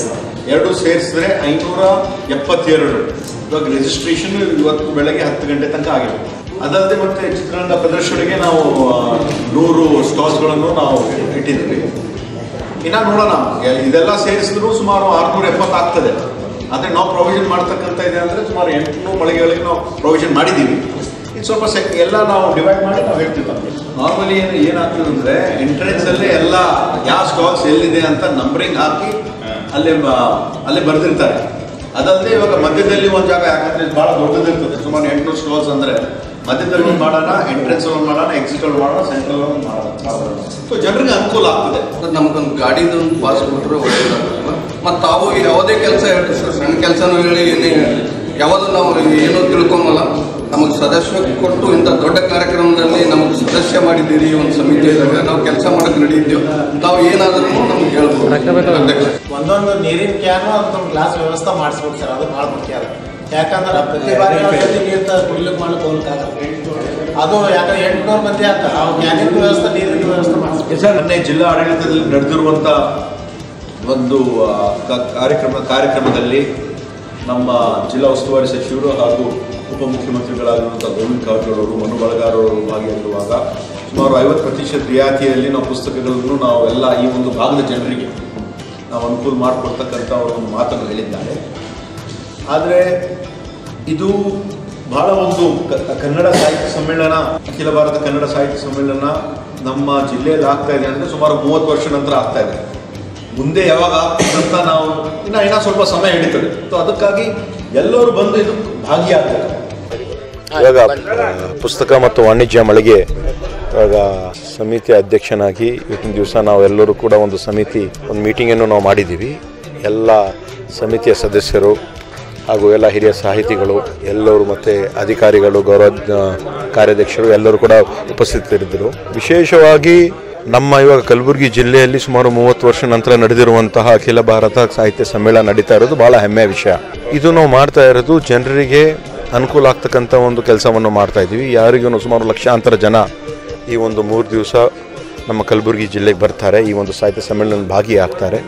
ಎರಡು ಸೇರಿಸಿದ್ರೆ ಐನೂರ ಎಪ್ಪತ್ತೆರಡು. ಇವಾಗ ರಿಜಿಸ್ಟ್ರೇಷನ್ ಇವತ್ತು ಬೆಳಗ್ಗೆ ಹತ್ತು ಗಂಟೆ ತನಕ ಆಗಿದೆ. ಅದಲ್ಲದೆ ಮತ್ತೆ ಚಿತ್ರರಂಗ ಪ್ರದರ್ಶನಕ್ಕೆ ನಾವು ನೂರು ಸ್ಟಾಲ್ಸ್ಗಳನ್ನು ನಾವು ಇಟ್ಟಿದ್ದೀವಿ. ಇನ್ನು ನೋಡೋಣ, ಇದೆಲ್ಲ ಸೇರಿಸಿದ್ರು ಸುಮಾರು ಆರುನೂರ ಎಪ್ಪತ್ತು ಆಗ್ತದೆ. ಆದರೆ ನಾವು ಪ್ರೊವಿಷನ್ ಮಾಡ್ತಕ್ಕಂಥ ಇದೆ ಅಂದರೆ ಸುಮಾರು ಎಂಟುನೂರು ಮಳಿಗೆಗಳಿಗೆ ನಾವು ಪ್ರೊವಿಷನ್ ಮಾಡಿದ್ದೀವಿ. ಇದು ಸ್ವಲ್ಪ ಸೆಕ್ ಎಲ್ಲ ನಾವು ಡಿವೈಡ್ ಮಾಡಿ ನಾವು ಹೇಳ್ತೀವಿ. ನಾರ್ಮಲಿ ಏನು ಏನಾಗ್ತದೆ ಅಂದರೆ ಎಂಟ್ರೆನ್ಸಲ್ಲೇ ಎಲ್ಲ ಯಾವ ಸ್ಟಾಲ್ಸ್ ಎಲ್ಲಿದೆ ಅಂತ ನಂಬರಿಂಗ್ ಹಾಕಿ ಅಲ್ಲೇ ಅಲ್ಲೇ ಬರೆದಿರ್ತಾರೆ. ಅದಲ್ಲದೆ ಇವಾಗ ಮಧ್ಯದಲ್ಲಿ ಒಂದು ಜಾಗ, ಯಾಕಂದರೆ ಇದು ಭಾಳ ದೊಡ್ಡದಿರ್ತದೆ, ಸುಮಾರು ಎಂಟುನೂರು ಸ್ಟಾಲ್ಸ್ ಅಂದರೆ ಮಧ್ಯದಲ್ಲಿ ಒಂದು ಮಾಡೋಣ, ಎಂಟ್ರೆನ್ಸ್ ಒಂದು ಮಾಡೋಣ, ಎಕ್ಸಿಟ್ ಒಂದು ಮಾಡೋಣ, ಸೆಂಟ್ರಲ್ ಒಂದು ಮಾಡೋಣ. ಸೊ ಜನರಿಗೆ ಅನುಕೂಲ ಆಗ್ತದೆ. ನಮಗೊಂದು ಗಾಡಿದೊಂದು ಪಾಸ್ ಕೊಟ್ಟರೆ ಒಳ್ಳೆಯದಾಗಲ್ಲ. ಮತ್ತು ತಾವು ಯಾವುದೇ ಕೆಲಸ ಹೇಳಿ ಸರ್, ಸಣ್ಣ ಕೆಲಸನೂ ಹೇಳಿ ಏನೇ ಹೇಳಿ, ಯಾವುದು ನಾವು ಏನೋ ತಿಳ್ಕೊಂಬಲ್ಲ. ನಮಗೆ ಸದಸ್ಯ ಕೊಟ್ಟು ಇಂಥ ದೊಡ್ಡ ಕಾರ್ಯಕ್ರಮದಲ್ಲಿ ನಮಗೆ ಸದಸ್ಯ ಮಾಡಿದ್ದೀರಿ, ಒಂದು ಸಮಿತಿ ಇದ್ದಾಗ ನಾವು ಕೆಲಸ ಮಾಡೋಕ್ಕೆ ನಡೀತೀವಿ. ನಾವು ಏನಾದರೂ ನಮ್ಗೆ ಹೇಳ್ಬೋದು. ಒಂದೊಂದು ನೀರಿನ ಕ್ಯಾನು ಅಂತ ಗ್ಲಾಸ್ ವ್ಯವಸ್ಥೆ ಮಾಡಿಸ್ಬೇಕು ಸರ್, ಅದು ಭಾಳ ಮುಖ್ಯ. ಯಾಕಂದ್ರೆ ಪ್ರತಿ ಬಾರಿ ನೀರು ಕುಡಿಲಿಕ್ಕೆ ಮಾಡಕ್ಕೆ ಹೋಗ್ಲಿಕ್ಕಾಗಲ್ಲ. ಅದು ಯಾಕಂದ್ರೆ ಎಂಟುನೂರು ಮಂದಿ ಅಂತ ನಾವು ಕ್ಯಾನಿನ ವ್ಯವಸ್ಥೆ ನೀರಿನ ವ್ಯವಸ್ಥೆ ಮಾಡಿಸ್ತೀವಿ ಸರ್. ಮೊನ್ನೆ ಜಿಲ್ಲಾ ಆಡಳಿತದಲ್ಲಿ ನಡೆದಿರುವಂಥ ಒಂದು ಕಾರ್ಯಕ್ರಮ ಕಾರ್ಯಕ್ರಮದಲ್ಲಿ ನಮ್ಮ ಜಿಲ್ಲಾ ಉಸ್ತುವಾರಿ ಸಚಿವರು ಹಾಗೂ ಉಪಮುಖ್ಯಮಂತ್ರಿಗಳಾಗಿರುವಂಥ ಗೋವಿಂದ ಕವಜೋರ್ ಅವರು, ಮನು ಬಳಗಾರವರು ಭಾಗಿಯಾಗಿರುವಾಗ ಸುಮಾರು ಐವತ್ತು ಪ್ರತಿಶತ ರಿಯಾಯಿತಿಯಲ್ಲಿ ನಾವು ಪುಸ್ತಕಗಳನ್ನು ನಾವೆಲ್ಲ ಈ ಒಂದು ಭಾಗದ ಜನರಿಗೆ ನಾವು ಅನುಕೂಲ ಮಾಡಿಕೊಡ್ತಕ್ಕಂಥ ಒಂದು ಮಾತನ್ನು ಹೇಳಿದ್ದಾರೆ. ಆದರೆ ಇದು ಬಹಳ ಒಂದು ಕನ್ನಡ ಸಾಹಿತ್ಯ ಸಮ್ಮೇಳನ, ಅಖಿಲ ಭಾರತ ಕನ್ನಡ ಸಾಹಿತ್ಯ ಸಮ್ಮೇಳನ ನಮ್ಮ ಜಿಲ್ಲೆಯಲ್ಲಿ ಆಗ್ತಾ ಇದೆ ಅಂದರೆ ಸುಮಾರು ಮೂವತ್ತು ವರ್ಷ ನಂತರ ಆಗ್ತಾ ಇದೆ. ಮುಂದೆ ಯಾವಾಗ ಅಂತ ನಾವು ಇನ್ನು ಇನ್ನೂ ಸ್ವಲ್ಪ ಸಮಯ ಹಿಡಿತದೆ. ಸೊ ಅದಕ್ಕಾಗಿ ಎಲ್ಲರೂ ಬಂದು ಇದು ಭಾಗಿಯಾಗ್ತಾರೆ. ಇವಾಗ ಪುಸ್ತಕ ಮತ್ತು ವಾಣಿಜ್ಯ ಮಳಿಗೆ ಇವಾಗ ಸಮಿತಿ ಅಧ್ಯಕ್ಷನಾಗಿ ಇವತ್ತಿನ ದಿವಸ ನಾವೆಲ್ಲರೂ ಕೂಡ ಒಂದು ಸಮಿತಿ ಒಂದು ಮೀಟಿಂಗನ್ನು ನಾವು ಮಾಡಿದ್ದೀವಿ. ಎಲ್ಲ ಸಮಿತಿಯ ಸದಸ್ಯರು ಹಾಗೂ ಎಲ್ಲ ಹಿರಿಯ ಸಾಹಿತಿಗಳು ಎಲ್ಲರೂ ಮತ್ತು ಅಧಿಕಾರಿಗಳು, ಗೌರವ ಕಾರ್ಯಾಧ್ಯಕ್ಷರು ಎಲ್ಲರೂ ಕೂಡ ಉಪಸ್ಥಿತರಿದ್ದರು. ವಿಶೇಷವಾಗಿ ನಮ್ಮ ಇವಾಗ ಕಲಬುರಗಿ ಜಿಲ್ಲೆಯಲ್ಲಿ ಸುಮಾರು ಮೂವತ್ತು ವರ್ಷ ನಂತರ ನಡೆದಿರುವಂತಹ ಅಖಿಲ ಭಾರತ ಸಾಹಿತ್ಯ ಸಮ್ಮೇಳನ ನಡೀತಾ ಇರೋದು ಭಾಳ ಹೆಮ್ಮೆಯ ವಿಷಯ. ಇದು ನಾವು ಮಾಡ್ತಾ ಇರೋದು ಜನರಿಗೆ ಅನುಕೂಲ ಆಗ್ತಕ್ಕಂಥ ಒಂದು ಕೆಲಸವನ್ನು ಮಾಡ್ತಾ ಇದ್ದೀವಿ. ಯಾರಿಗೂ ಸುಮಾರು ಲಕ್ಷಾಂತರ ಜನ ಈ ಒಂದು ಮೂರು ದಿವಸ ನಮ್ಮ ಕಲಬುರಗಿ ಜಿಲ್ಲೆಗೆ ಬರ್ತಾರೆ, ಈ ಒಂದು ಸಾಹಿತ್ಯ ಸಮ್ಮೇಳನ ಭಾಗಿಯಾಗ್ತಾರೆ.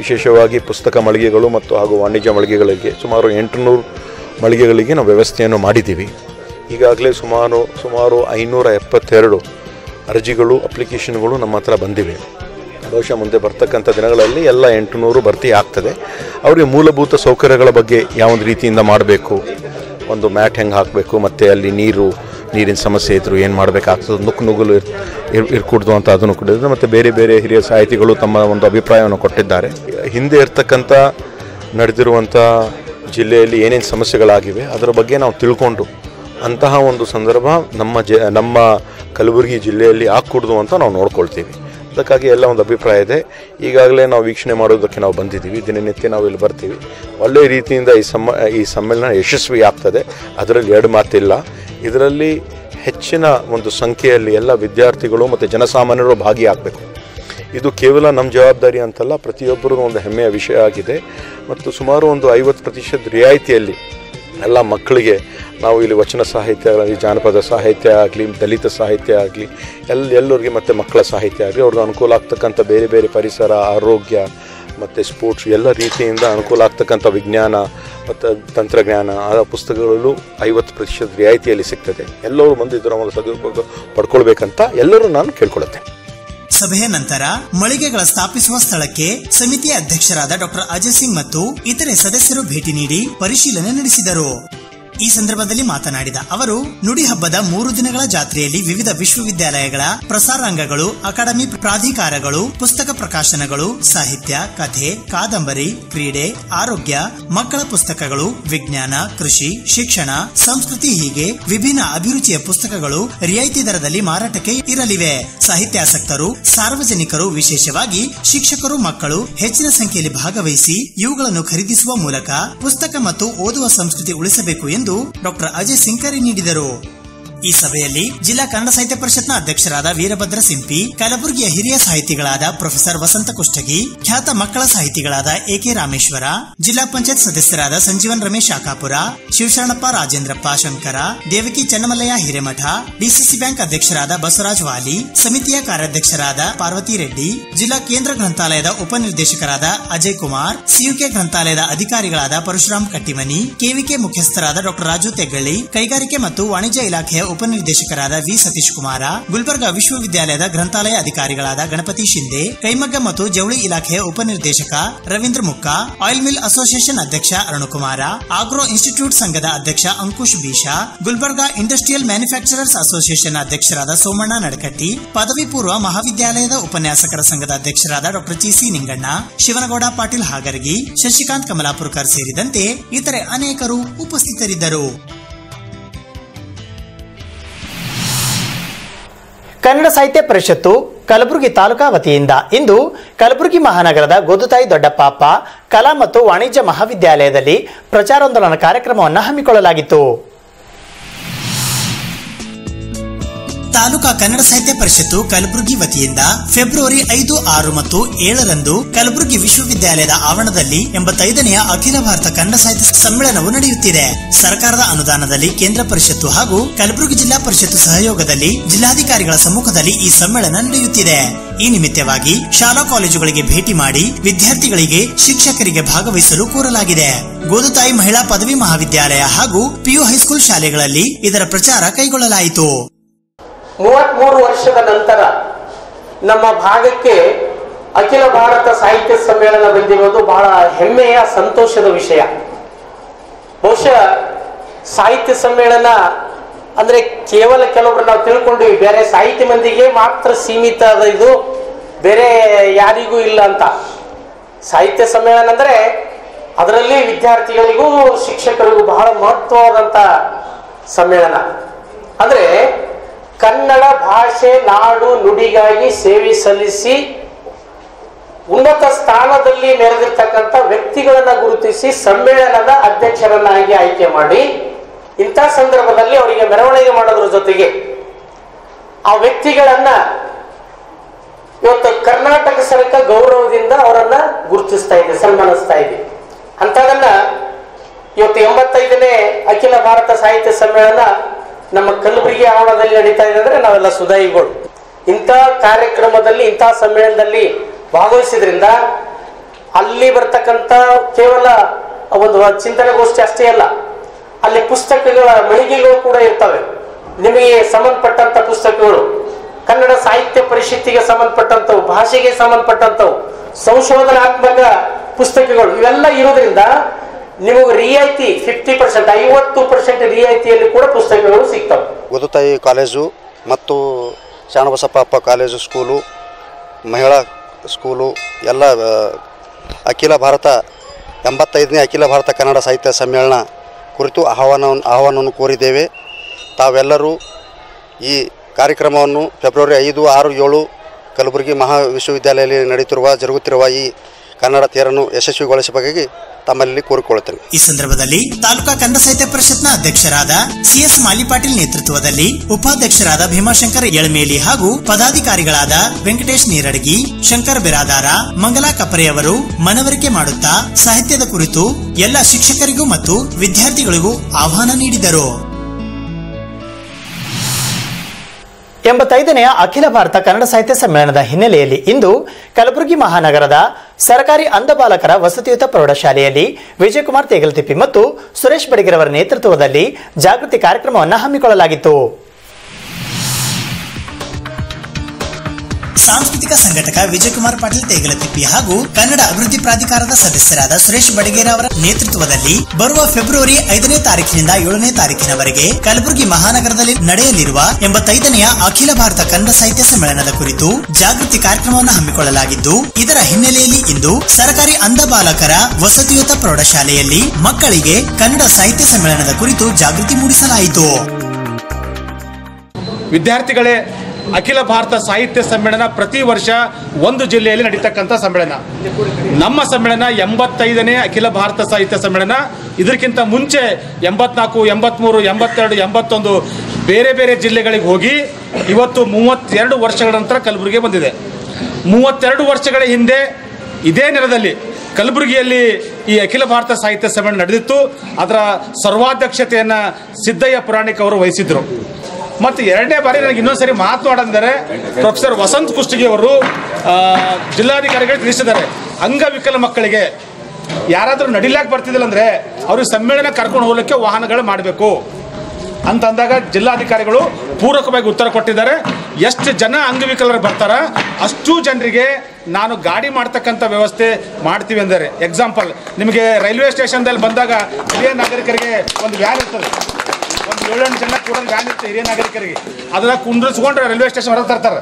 ವಿಶೇಷವಾಗಿ ಪುಸ್ತಕ ಮಳಿಗೆಗಳು ಮತ್ತು ಹಾಗೂ ವಾಣಿಜ್ಯ ಮಳಿಗೆಗಳಿಗೆ ಸುಮಾರು ಎಂಟುನೂರು ಮಳಿಗೆಗಳಿಗೆ ನಾವು ವ್ಯವಸ್ಥೆಯನ್ನು ಮಾಡಿದ್ದೀವಿ. ಈಗಾಗಲೇ ಸುಮಾರು ಸುಮಾರು ಐನೂರ ಎಪ್ಪತ್ತೆರಡು ಅರ್ಜಿಗಳು, ಅಪ್ಲಿಕೇಶನ್ಗಳು ನಮ್ಮ ಹತ್ರ ಬಂದಿವೆ. ಬಹುಶಃ ಮುಂದೆ ಬರ್ತಕ್ಕಂಥ ದಿನಗಳಲ್ಲಿ ಎಲ್ಲ ಎಂಟುನೂರು ಭರ್ತಿ ಆಗ್ತದೆ. ಅವರಿಗೆ ಮೂಲಭೂತ ಸೌಕರ್ಯಗಳ ಬಗ್ಗೆ ಯಾವೊಂದು ರೀತಿಯಿಂದ ಮಾಡಬೇಕು, ಒಂದು ಮ್ಯಾಟ್ ಹೆಂಗೆ ಹಾಕಬೇಕು, ಮತ್ತು ಅಲ್ಲಿ ನೀರು, ನೀರಿನ ಸಮಸ್ಯೆ ಇತ್ತು ಏನು ಮಾಡಬೇಕಾಗ್ತದೆ ನುಕ್ಕು ನುಗ್ಗಲು ಇರ್ಕೂಡ್ದು ಅಂತ ಅದನ್ನು ಕೊಟ್ಟಿದ್ದಾರೆ ಮತ್ತು ಬೇರೆ ಬೇರೆ ಹಿರಿಯ ಸಾಹಿತಿಗಳು ತಮ್ಮ ಒಂದು ಅಭಿಪ್ರಾಯವನ್ನು ಕೊಟ್ಟಿದ್ದಾರೆ. ಹಿಂದೆ ಇರತಕ್ಕಂಥ ನಡೆದಿರುವಂಥ ಜಿಲ್ಲೆಯಲ್ಲಿ ಏನೇನು ಸಮಸ್ಯೆಗಳಾಗಿವೆ ಅದರ ಬಗ್ಗೆ ನಾವು ತಿಳ್ಕೊಂಡು ಅಂತಹ ಒಂದು ಸಂದರ್ಭ ನಮ್ಮ ಜ ನಮ್ಮ ಕಲಬುರಗಿ ಜಿಲ್ಲೆಯಲ್ಲಿ ಆಗಕೂಡ್ದು ಅಂತ ನಾವು ನೋಡ್ಕೊಳ್ತೀವಿ. ಅದಕ್ಕಾಗಿ ಎಲ್ಲ ಒಂದು ಅಭಿಪ್ರಾಯ ಇದೆ. ಈಗಾಗಲೇ ನಾವು ವೀಕ್ಷಣೆ ಮಾಡೋದಕ್ಕೆ ನಾವು ಬಂದಿದ್ದೀವಿ, ದಿನನಿತ್ಯ ನಾವು ಇಲ್ಲಿ ಬರ್ತೀವಿ. ಒಳ್ಳೆಯ ರೀತಿಯಿಂದ ಈ ಸಮ್ಮ ಈ ಸಮ್ಮೇಳನ ಯಶಸ್ವಿ ಆಗ್ತದೆ, ಅದರಲ್ಲಿ ಎರಡು ಮಾತಿಲ್ಲ. ಇದರಲ್ಲಿ ಹೆಚ್ಚಿನ ಒಂದು ಸಂಖ್ಯೆಯಲ್ಲಿ ಎಲ್ಲ ವಿದ್ಯಾರ್ಥಿಗಳು ಮತ್ತು ಜನಸಾಮಾನ್ಯರು ಭಾಗಿಯಾಗಬೇಕು. ಇದು ಕೇವಲ ನಮ್ಮ ಜವಾಬ್ದಾರಿ ಅಂತಲ್ಲ, ಪ್ರತಿಯೊಬ್ಬರಿಗೂ ಒಂದು ಹೆಮ್ಮೆಯ ವಿಷಯ ಆಗಿದೆ. ಮತ್ತು ಸುಮಾರು ಒಂದು ಐವತ್ತು ಪ್ರತಿಶತ ರಿಯಾಯಿತಿಯಲ್ಲಿ ಎಲ್ಲ ಮಕ್ಕಳಿಗೆ ನಾವು ಇಲ್ಲಿ ವಚನ ಸಾಹಿತ್ಯ ಆಗಲಿ, ಜಾನಪದ ಸಾಹಿತ್ಯ ಆಗಲಿ, ದಲಿತ ಸಾಹಿತ್ಯ ಆಗಲಿ, ಎಲ್ಲ ಎಲ್ಲರಿಗೆ ಮತ್ತು ಮಕ್ಕಳ ಸಾಹಿತ್ಯ ಆಗಲಿ ಅವ್ರಿಗೆ ಅನುಕೂಲ ಆಗ್ತಕ್ಕಂಥ ಬೇರೆ ಬೇರೆ ಪರಿಸರ, ಆರೋಗ್ಯ ಮತ್ತು ಸ್ಪೋರ್ಟ್ಸ್ ಎಲ್ಲ ರೀತಿಯಿಂದ ಅನುಕೂಲ ಆಗ್ತಕ್ಕಂಥ ವಿಜ್ಞಾನ ಮತ್ತು ತಂತ್ರಜ್ಞಾನ ಆ ಪುಸ್ತಕಗಳಲ್ಲೂ ಐವತ್ತು ಪ್ರತಿಶತ ರಿಯಾಯಿತಿಯಲ್ಲಿ ಸಿಗ್ತದೆ. ಎಲ್ಲರೂ ಬಂದು ಇದರ ಮೂಲಕ ಸದುಪಯೋಗ ಪಡ್ಕೊಳ್ಬೇಕಂತ ಎಲ್ಲರೂ ನಾನು ಕೇಳ್ಕೊಳ್ಳುತ್ತೆ. ಸಭೆಯ ನಂತರ ಮಳಿಗೆಗಳ ಸ್ಥಾಪಿಸುವ ಸ್ಥಳಕ್ಕೆ ಸಮಿತಿಯ ಅಧ್ಯಕ್ಷರಾದ ಡಾಕ್ಟರ್ ಅಜಯ್ ಸಿಂಗ್ ಮತ್ತು ಇತರೆ ಸದಸ್ಯರು ಭೇಟಿ ನೀಡಿ ಪರಿಶೀಲನೆ ನಡೆಸಿದರು. ಈ ಸಂದರ್ಭದಲ್ಲಿ ಮಾತನಾಡಿದ ಅವರು, ನುಡಿ ಹಬ್ಬದ ಮೂರು ದಿನಗಳ ಜಾತ್ರೆಯಲ್ಲಿ ವಿವಿಧ ವಿಶ್ವವಿದ್ಯಾಲಯಗಳ ಪ್ರಸಾರಾಂಗಗಳು, ಅಕಾಡೆಮಿ ಪ್ರಾಧಿಕಾರಗಳು, ಪುಸ್ತಕ ಪ್ರಕಾಶನಗಳು, ಸಾಹಿತ್ಯ, ಕಥೆ, ಕಾದಂಬರಿ, ಕ್ರೀಡೆ, ಆರೋಗ್ಯ, ಮಕ್ಕಳ ಪುಸ್ತಕಗಳು, ವಿಜ್ಞಾನ, ಕೃಷಿ, ಶಿಕ್ಷಣ, ಸಂಸ್ಕೃತಿ ಹೀಗೆ ವಿಭಿನ್ನ ಅಭಿರುಚಿಯ ಪುಸ್ತಕಗಳು ರಿಯಾಯಿತಿ ದರದಲ್ಲಿ ಮಾರಾಟಕ್ಕೆ ಇರಲಿವೆ. ಸಾಹಿತ್ಯಾಸಕ್ತರು, ಸಾರ್ವಜನಿಕರು, ವಿಶೇಷವಾಗಿ ಶಿಕ್ಷಕರು, ಮಕ್ಕಳು ಹೆಚ್ಚಿನ ಸಂಖ್ಯೆಯಲ್ಲಿ ಭಾಗವಹಿಸಿ ಇವುಗಳನ್ನು ಖರೀದಿಸುವ ಮೂಲಕ ಪುಸ್ತಕ ಮತ್ತು ಓದುವ ಸಂಸ್ಕೃತಿ ಉಳಿಸಬೇಕು ಎಂದು ಡಾಕ್ಟರ್ ಅಜಯ್ ಸಿಂಗ್ ಕರೆ ನೀಡಿದರು. ಈ ಸಭೆಯಲ್ಲಿ ಜಿಲ್ಲಾ ಕನ್ನಡ ಸಾಹಿತ್ಯ ಪರಿಷತ್ನ ಅಧ್ಯಕ್ಷರಾದ ವೀರಭದ್ರ ಸಿಂಪಿ, ಕಲಬುರಗಿಯ ಹಿರಿಯ ಸಾಹಿತಿಗಳಾದ ಪ್ರೊಫೆಸರ್ ವಸಂತ ಕುಷ್ಟಗಿ, ಖ್ಯಾತ ಮಕ್ಕಳ ಸಾಹಿತಿಗಳಾದ ಎಕೆ ರಾಮೇಶ್ವರ, ಜಿಲ್ಲಾ ಪಂಚಾಯತ್ ಸದಸ್ಯರಾದ ಸಂಜೀವನ್ ರಮೇಶ್ ಶಾಖಾಪುರ, ಶಿವಶರಣಪ್ಪ ರಾಜೇಂದ್ರ ಪಾಶಂಕರ, ದೇವಿಂದ್ರ ಚನ್ಮಲ್ಲಯ್ಯ ಹಿರೇಮಠ, ಡಿಸಿಸಿ ಬ್ಯಾಂಕ್ ಅಧ್ಯಕ್ಷರಾದ ಬಸರಾಜ್ ವಾಲಿ, ಸಮಿತಿಯ ಕಾರ್ಯಾಧ್ಯಕ್ಷರಾದ ಪಾರ್ವತಿ ರೆಡ್ಡಿ, ಜಿಲ್ಲಾ ಕೇಂದ್ರ ಗ್ರಂಥಾಲಯದ ಉಪನಿರ್ದೇಶಕರಾದ ಅಜಯ್ ಕುಮಾರ್, ಸಿಯುಕೆ ಗ್ರಂಥಾಲಯದ ಅಧಿಕಾರಿಗಳಾದ ಪರಶುರಾಮ್ ಕಟ್ಟಿಮನಿ, ಕೆವಿಕೆ ಮುಖ್ಯಸ್ಥರಾದ ಡಾಕ್ಟರ್ ರಾಜು ತೆಗ್ಗಳ್ಳಿ, ಕೈಗಾರಿಕೆ ಮತ್ತು ವಾಣಿಜ್ಯ ಇಲಾಖೆಯ ಉಪನಿರ್ದೇಶಕರಾದ ವಿ ಸತೀಶ್ ಕುಮಾರ, ಗುಲ್ಬರ್ಗಾ ವಿಶ್ವವಿದ್ಯಾಲಯದ ಗ್ರಂಥಾಲಯ ಅಧಿಕಾರಿಗಳಾದ ಗಣಪತಿ ಶಿಂದೆ, ಕೈಮಗ್ಗ ಮತ್ತು ಜವಳಿ ಇಲಾಖೆಯ ಉಪನಿರ್ದೇಶಕ Ravindra Mukka, oil mill association ಅಧ್ಯಕ್ಷ ಅರುಣಕುಮಾರ, ಆಗ್ರೋ ಇನ್ಸ್ಟಿಟ್ಯೂಟ್ ಸಂಘದ ಅಧ್ಯಕ್ಷ Ankush Beesha, Gulbarga industrial manufacturers association ಅಧ್ಯಕ್ಷರಾದ ಸೋಮಣ್ಣ ನಡಕಟ್ಟಿ, ಪದವಿ ಪೂರ್ವ ಮಹಾವಿದ್ಯಾಲಯದ ಉಪನ್ಯಾಸಕರ ಸಂಘದ ಅಧ್ಯಕ್ಷರಾದ ಡಾಕ್ಟರ್ ಜಿಸಿ ನಿಂಗಣ್ಣ, ಶಿವನಗೌಡ ಪಾಟೀಲ್ ಹಾಗರಗಿ, ಶಶಿಕಾಂತ್ ಕಮಲಾಪುರಕರ್ ಸೇರಿದಂತೆ ಇತರೆ ಅನೇಕರು ಉಪಸ್ಥಿತರಿದ್ದರು. ಕನ್ನಡ ಸಾಹಿತ್ಯ ಪರಿಷತ್ತು ಕಲಬುರಗಿ ತಾಲೂಕಾ ವತಿಯಿಂದ ಇಂದು ಕಲಬುರಗಿ ಮಹಾನಗರದ ಗೋದುತಾಯಿ ದೊಡ್ಡಪ್ಪ ಕಲಾ ಮತ್ತು ವಾಣಿಜ್ಯ ಮಹಾವಿದ್ಯಾಲಯದಲ್ಲಿ ಪ್ರಚಾರೋಂದಲನ ಕಾರ್ಯಕ್ರಮವನ್ನು ಹಮ್ಮಿಕೊಳ್ಳಲಾಗಿತ್ತು. ತಾಲೂಕಾ ಕನ್ನಡ ಸಾಹಿತ್ಯ ಪರಿಷತ್ತು ಕಲಬುರಗಿ ವತಿಯಿಂದ ಫೆಬ್ರವರಿ ಐದು, ಆರು ಮತ್ತು ಏಳರಂದು ಕಲಬುರಗಿ ವಿಶ್ವವಿದ್ಯಾಲಯದ ಆವರಣದಲ್ಲಿ ಎಂಬತ್ತೈದನೆಯ ಅಖಿಲ ಭಾರತ ಕನ್ನಡ ಸಾಹಿತ್ಯ ಸಮ್ಮೇಳನವು ನಡೆಯುತ್ತಿದೆ. ಸರ್ಕಾರದ ಅನುದಾನದಲ್ಲಿ ಕೇಂದ್ರ ಪರಿಷತ್ತು ಹಾಗೂ ಕಲಬುರಗಿ ಜಿಲ್ಲಾ ಪರಿಷತ್ತು ಸಹಯೋಗದಲ್ಲಿ ಜಿಲ್ಲಾಧಿಕಾರಿಗಳ ಸಮ್ಮುಖದಲ್ಲಿ ಈ ಸಮ್ಮೇಳನ ನಡೆಯುತ್ತಿದೆ. ಈ ನಿಮಿತ್ತವಾಗಿ ಶಾಲಾ ಕಾಲೇಜುಗಳಿಗೆ ಭೇಟಿ ಮಾಡಿ ವಿದ್ಯಾರ್ಥಿಗಳಿಗೆ, ಶಿಕ್ಷಕರಿಗೆ ಭಾಗವಹಿಸಲು ಕೋರಲಾಗಿದೆ. ಗೋದುತಾಯಿ ಮಹಿಳಾ ಪದವಿ ಮಹಾವಿದ್ಯಾಲಯ ಹಾಗೂ ಪಿಯು ಹೈಸ್ಕೂಲ್ ಶಾಲೆಗಳಲ್ಲಿ ಇದರ ಪ್ರಚಾರ ಕೈಗೊಳ್ಳಲಾಯಿತು. ಮೂವತ್ಮೂರು ವರ್ಷದ ನಂತರ ನಮ್ಮ ಭಾಗಕ್ಕೆ ಅಖಿಲ ಭಾರತ ಸಾಹಿತ್ಯ ಸಮ್ಮೇಳನ ಬಂದಿರೋದು ಬಹಳ ಹೆಮ್ಮೆಯ ಸಂತೋಷದ ವಿಷಯ. ಬಹುಶಃ ಸಾಹಿತ್ಯ ಸಮ್ಮೇಳನ ಅಂದರೆ ಕೇವಲ ಕೆಲವೊಬ್ರು ನಾವು ತಿಳ್ಕೊಂಡು ಬೇರೆ ಸಾಹಿತ್ಯ ಮಂದಿಗೆ ಮಾತ್ರ ಸೀಮಿತ ಅದ, ಇದು ಬೇರೆ ಯಾರಿಗೂ ಇಲ್ಲ ಅಂತ. ಸಾಹಿತ್ಯ ಸಮ್ಮೇಳನ ಅಂದರೆ ಅದರಲ್ಲಿ ವಿದ್ಯಾರ್ಥಿಗಳಿಗೂ ಶಿಕ್ಷಕರಿಗೂ ಬಹಳ ಮಹತ್ವವಾದಂಥ ಸಮ್ಮೇಳನ. ಅಂದರೆ ಕನ್ನಡ ಭಾಷೆ, ನಾಡು, ನುಡಿಗಾಗಿ ಸೇವೆ ಸಲ್ಲಿಸಿ ಉನ್ನತ ಸ್ಥಾನದಲ್ಲಿ ನೆರೆದಿರ್ತಕ್ಕಂಥ ವ್ಯಕ್ತಿಗಳನ್ನ ಗುರುತಿಸಿ ಸಮ್ಮೇಳನದ ಅಧ್ಯಕ್ಷರನ್ನಾಗಿ ಆಯ್ಕೆ ಮಾಡಿ ಇಂಥ ಸಂದರ್ಭದಲ್ಲಿ ಅವರಿಗೆ ಮೆರವಣಿಗೆ ಮಾಡೋದ್ರ ಜೊತೆಗೆ ಆ ವ್ಯಕ್ತಿಗಳನ್ನ ಇವತ್ತು ಕರ್ನಾಟಕ ಸರ್ಕಾರ ಗೌರವದಿಂದ ಅವರನ್ನ ಗುರುತಿಸ್ತಾ ಇದೆ, ಸನ್ಮಾನಿಸ್ತಾ ಇದೆ. ಅಂಥದನ್ನ ಇವತ್ತು ಎಂಬತ್ತೈದನೇ ಅಖಿಲ ಭಾರತ ಸಾಹಿತ್ಯ ಸಮ್ಮೇಳನ ನಮ್ಮ ಕಲಬುರಗಿ ಆವರಣದಲ್ಲಿ ನಡೀತಾ ಇದೆ ಅಂದರೆ ನಾವೆಲ್ಲ ಸುಧಾಯಿಗಳು. ಇಂಥ ಕಾರ್ಯಕ್ರಮದಲ್ಲಿ, ಇಂಥ ಸಮ್ಮೇಳನದಲ್ಲಿ ಭಾಗವಹಿಸಿದ್ರಿಂದ ಅಲ್ಲಿ ಬರ್ತಕ್ಕಂಥ ಕೇವಲ ಒಂದು ಚಿಂತನೆಗೋಷ್ಠಿ ಅಷ್ಟೇ ಅಲ್ಲ, ಅಲ್ಲಿ ಪುಸ್ತಕಗಳ ಮಳಿಗೆಗಳು ಕೂಡ ಇರ್ತವೆ. ನಿಮಗೆ ಸಂಬಂಧಪಟ್ಟಂಥ ಪುಸ್ತಕಗಳು, ಕನ್ನಡ ಸಾಹಿತ್ಯ ಪರಿಷತ್ತಿಗೆ ಸಂಬಂಧಪಟ್ಟಂಥವು, ಭಾಷೆಗೆ ಸಂಬಂಧಪಟ್ಟಂಥವು, ಸಂಶೋಧನಾತ್ಮಕ ಪುಸ್ತಕಗಳು ಇವೆಲ್ಲ ಇರೋದ್ರಿಂದ रियायती फिफ्टी पर्सेंट ईवತ್ತು पर्सेंट रियायतियल्ली कूड पुस्तकगळु सिगतवे ओदुताई कॉलेजु मत्तु शाणबसप्प अप्प कॉलेजु स्कूलु महिळा स्कूलु एल्ल अखिल भारत ಎಂಬತ್ತೈದನೇ ಅಖಿಲ ಭಾರತ ಕನ್ನಡ ಸಾಹಿತ್ಯ ಸಮ್ಮೇಳನ ಕುರಿತು ಆಹ್ವಾನವನ್ನು ಆಹ್ವಾನವನ್ನು ಕೋರಿದ್ದೇವೆ. ತಾವೆಲ್ಲರೂ ಈ ಕಾರ್ಯಕ್ರಮವನ್ನು ಫೆಬ್ರವರಿ ಐದು ಆರು ಏಳು ಕಲಬುರಗಿ ಮಹಾವಿಶ್ವವಿದ್ಯಾಲಯದಲ್ಲಿ ನಡೆಯುತ್ತಿರುವ ಜರುಗುತ್ತಿರುವ ಈ ಕನ್ನಡ ತೇರನ್ನು ಯಶಸ್ವಿಗೊಳಿಸಬೇಕಾಗಿ ತಮ್ಮಲ್ಲಿ ಕೋರಿಕೊಳ್ಳುತ್ತೇನೆ. ಈ ಸಂದರ್ಭದಲ್ಲಿ ತಾಲೂಕಾ ಕನ್ನಡ ಸಾಹಿತ್ಯ ಪರಿಷತ್ನ ಅಧ್ಯಕ್ಷರಾದ ಸಿಎಸ್ ಮಾಲಿಪಾಟೀಲ್ ನೇತೃತ್ವದಲ್ಲಿ ಉಪಾಧ್ಯಕ್ಷರಾದ ಭೀಮಾಶಂಕರ್ ಯಳಮೇಲಿ ಹಾಗೂ ಪದಾಧಿಕಾರಿಗಳಾದ ವೆಂಕಟೇಶ್ ನೀರಡಗಿ, ಶಂಕರ್ ಬಿರಾದಾರ, ಮಂಗಲಾ ಕಪರೆಯವರು ಮನವರಿಕೆ ಮಾಡುತ್ತಾ ಸಾಹಿತ್ಯದ ಕುರಿತು ಎಲ್ಲ ಶಿಕ್ಷಕರಿಗೂ ಮತ್ತು ವಿದ್ಯಾರ್ಥಿಗಳಿಗೂ ಆಹ್ವಾನ ನೀಡಿದರು. ಎಂಬತ್ತೈದನೆಯ ಅಖಿಲ ಭಾರತ ಕನ್ನಡ ಸಾಹಿತ್ಯ ಸಮ್ಮೇಳನದ ಹಿನ್ನೆಲೆಯಲ್ಲಿ ಇಂದು ಕಲಬುರಗಿ ಮಹಾನಗರದ ಸರ್ಕಾರಿ ಅಂಧಬಾಲಕರ ವಸತಿಯುತ ಪ್ರೌಢಶಾಲೆಯಲ್ಲಿ ವಿಜಯಕುಮಾರ್ ತೇಗಲತಿಪ್ಪಿ ಮತ್ತು ಸುರೇಶ್ ಬಡಿಗರವರ ನೇತೃತ್ವದಲ್ಲಿ ಜಾಗೃತಿ ಕಾರ್ಯಕ್ರಮವನ್ನು ಹಮ್ಮಿಕೊಳ್ಳಲಾಗಿತ್ತು. ಸಾಂಸ್ಕೃತಿಕ ಸಂಘಟಕ ವಿಜಯಕುಮಾರ್ ಪಾಟೀಲ್ ತೇಗಲತಿಪ್ಪಿ ಹಾಗೂ ಕನ್ನಡ ಅಭಿವೃದ್ಧಿ ಪ್ರಾಧಿಕಾರದ ಸದಸ್ಯರಾದ ಸುರೇಶ್ ಬಡಗೇರ ಅವರ ನೇತೃತ್ವದಲ್ಲಿ ಬರುವ ಫೆಬ್ರವರಿ ಐದನೇ ತಾರೀಕಿನಿಂದ ಏಳನೇ ತಾರೀಕಿನವರೆಗೆ ಕಲಬುರಗಿ ಮಹಾನಗರದಲ್ಲಿ ನಡೆಯಲಿರುವ ಎಂಬತ್ತೈದನೆಯ ಅಖಿಲ ಭಾರತ ಕನ್ನಡ ಸಾಹಿತ್ಯ ಸಮ್ಮೇಳನದ ಕುರಿತು ಜಾಗೃತಿ ಕಾರ್ಯಕ್ರಮವನ್ನು ಹಮ್ಮಿಕೊಳ್ಳಲಾಗಿದ್ದು, ಇದರ ಹಿನ್ನೆಲೆಯಲ್ಲಿ ಇಂದು ಸರ್ಕಾರಿ ಅಂಧ ಬಾಲಕರ ವಸತಿಯುತ ಪ್ರೌಢಶಾಲೆಯಲ್ಲಿ ಮಕ್ಕಳಿಗೆ ಕನ್ನಡ ಸಾಹಿತ್ಯ ಸಮ್ಮೇಳನದ ಕುರಿತು ಜಾಗೃತಿ ಮೂಡಿಸಲಾಯಿತು. ವಿದ್ಯಾರ್ಥಿಗಳೇ, ಅಖಿಲ ಭಾರತ ಸಾಹಿತ್ಯ ಸಮ್ಮೇಳನ ಪ್ರತಿ ವರ್ಷ ಒಂದು ಜಿಲ್ಲೆಯಲ್ಲಿ ನಡೀತಕ್ಕಂಥ ಸಮ್ಮೇಳನ. ನಮ್ಮ ಸಮ್ಮೇಳನ ಎಂಬತ್ತೈದನೇ ಅಖಿಲ ಭಾರತ ಸಾಹಿತ್ಯ ಸಮ್ಮೇಳನ. ಇದಕ್ಕಿಂತ ಮುಂಚೆ ಎಂಬತ್ನಾಲ್ಕು, ಎಂಬತ್ಮೂರು, ಎಂಬತ್ತೆರಡು, ಎಂಬತ್ತೊಂದು ಬೇರೆ ಬೇರೆ ಜಿಲ್ಲೆಗಳಿಗೆ ಹೋಗಿ ಇವತ್ತು ಮೂವತ್ತೆರಡು ವರ್ಷಗಳ ನಂತರ ಕಲಬುರಗಿಗೆ ಬಂದಿದೆ. ಮೂವತ್ತೆರಡು ವರ್ಷಗಳ ಹಿಂದೆ ಇದೇ ನೆಲದಲ್ಲಿ ಕಲಬುರಗಿಯಲ್ಲಿ ಈ ಅಖಿಲ ಭಾರತ ಸಾಹಿತ್ಯ ಸಮ್ಮೇಳನ ನಡೆದಿತ್ತು. ಅದರ ಸರ್ವಾಧ್ಯಕ್ಷತೆಯನ್ನು ಸಿದ್ದಯ್ಯ ಪುರಾಣಿಕ್ ಅವರು ವಹಿಸಿದರು. ಮತ್ತು ಎರಡನೇ ಬಾರಿ ನನಗೆ ಇನ್ನೊಂದ್ಸರಿ ಮಾತನಾಡಂದರೆ ಪ್ರೊಫೆಸರ್ ವಸಂತ್ ಕುಷ್ಟಗಿ ಅವರು ಜಿಲ್ಲಾಧಿಕಾರಿಗಳು ತಿಳಿಸಿದ್ದಾರೆ, ಅಂಗವಿಕಲ ಮಕ್ಕಳಿಗೆ ಯಾರಾದರೂ ನಡಿಲಾಕ್ ಬರ್ತಿದ್ದಿಲ್ಲ ಅಂದರೆ ಅವ್ರಿಗೆ ಸಮ್ಮೇಳನ ಕರ್ಕೊಂಡು ಹೋಗಲಿಕ್ಕೆ ವಾಹನಗಳು ಮಾಡಬೇಕು ಅಂತ ಅಂದಾಗ ಜಿಲ್ಲಾಧಿಕಾರಿಗಳು ಪೂರಕವಾಗಿ ಉತ್ತರ ಕೊಟ್ಟಿದ್ದಾರೆ. ಎಷ್ಟು ಜನ ಅಂಗವಿಕಲರು ಬರ್ತಾರ ಅಷ್ಟು ಜನರಿಗೆ ನಾನು ಗಾಡಿ ಮಾಡ್ತಕ್ಕಂಥ ವ್ಯವಸ್ಥೆ ಮಾಡ್ತೀವಿ ಅಂದರೆ, ಎಕ್ಸಾಂಪಲ್ ನಿಮಗೆ ರೈಲ್ವೆ ಸ್ಟೇಷನ್ದಲ್ಲಿ ಬಂದಾಗ ಹಿರಿಯ ನಾಗರಿಕರಿಗೆ ಒಂದು ವ್ಯಾನ್ ಇರ್ತದೆ, ಒಂದು ಏಳೆಂಟು ಜನ ಕೂಡ ವ್ಯಾನ್ ಇರ್ತದೆ ಹಿರಿಯ ನಾಗರಿಕರಿಗೆ, ಅದನ್ನು ಕುಂಡ್ರಿಸ್ಕೊಂಡು ರೈಲ್ವೆ ಸ್ಟೇಷನ್ ಹೊರಗೆ ತರ್ತಾರೆ.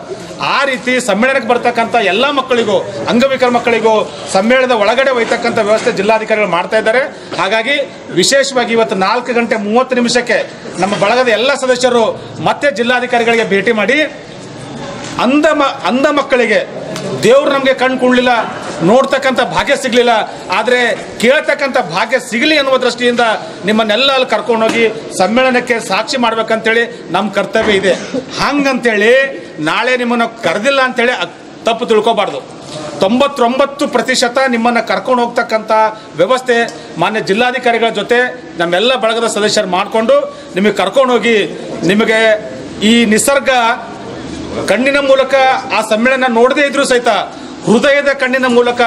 ಆ ರೀತಿ ಸಮ್ಮೇಳನಕ್ಕೆ ಬರ್ತಕ್ಕಂಥ ಎಲ್ಲ ಮಕ್ಕಳಿಗೂ, ಅಂಗವಿಕಲ ಮಕ್ಕಳಿಗೂ ಸಮ್ಮೇಳನದ ಒಳಗಡೆ ಒಯ್ತಕ್ಕಂಥ ವ್ಯವಸ್ಥೆ ಜಿಲ್ಲಾಧಿಕಾರಿಗಳು ಮಾಡ್ತಾ ಇದ್ದಾರೆ. ಹಾಗಾಗಿ ವಿಶೇಷವಾಗಿ ಇವತ್ತು ನಾಲ್ಕು ಗಂಟೆ ಮೂವತ್ತು ನಿಮಿಷಕ್ಕೆ ನಮ್ಮ ಬಳಗದ ಎಲ್ಲ ಸದಸ್ಯರು ಮತ್ತೆ ಜಿಲ್ಲಾಧಿಕಾರಿಗಳಿಗೆ ಭೇಟಿ ಮಾಡಿ ಅಂಧ ಮ ಅಂಧ ಮಕ್ಕಳಿಗೆ ದೇವ್ರು ನಮಗೆ ಕಣ್ಣು ಕೊಡಲಿಲ್ಲ, ನೋಡ್ತಕ್ಕಂಥ ಭಾಗ್ಯ ಸಿಗಲಿಲ್ಲ, ಆದರೆ ಕೇಳ್ತಕ್ಕಂಥ ಭಾಗ್ಯ ಸಿಗಲಿ ಅನ್ನುವ ದೃಷ್ಟಿಯಿಂದ ನಿಮ್ಮನ್ನೆಲ್ಲ ಅಲ್ಲಿ ಕರ್ಕೊಂಡೋಗಿ ಸಮ್ಮೇಳನಕ್ಕೆ ಸಾಕ್ಷಿ ಮಾಡ್ಬೇಕಂತೇಳಿ ನಮ್ಮ ಕರ್ತವ್ಯ ಇದೆ. ಹಂಗಂತೇಳಿ ನಾಳೆ ನಿಮ್ಮನ್ನು ಕರೆದಿಲ್ಲ ಅಂತೇಳಿ ತಪ್ಪು ತಿಳ್ಕೊಬಾರ್ದು. ತೊಂಬತ್ತೊಂಬತ್ತು ಪ್ರತಿಶತ ನಿಮ್ಮನ್ನು ಕರ್ಕೊಂಡು ಹೋಗ್ತಕ್ಕಂಥ ವ್ಯವಸ್ಥೆ ಮಾನ್ಯ ಜಿಲ್ಲಾಧಿಕಾರಿಗಳ ಜೊತೆ ನಮ್ಮೆಲ್ಲ ಬಳಗದ ಸದಸ್ಯರು ಮಾಡಿಕೊಂಡು ನಿಮಗೆ ಕರ್ಕೊಂಡೋಗಿ ನಿಮಗೆ ಈ ನಿಸರ್ಗ ಕಣ್ಣಿನ ಮೂಲಕ ಆ ಸಮ್ಮೇಳನ ನೋಡದೇ ಇದ್ರೂ ಸಹಿತ ಹೃದಯದ ಕಣ್ಣಿನ ಮೂಲಕ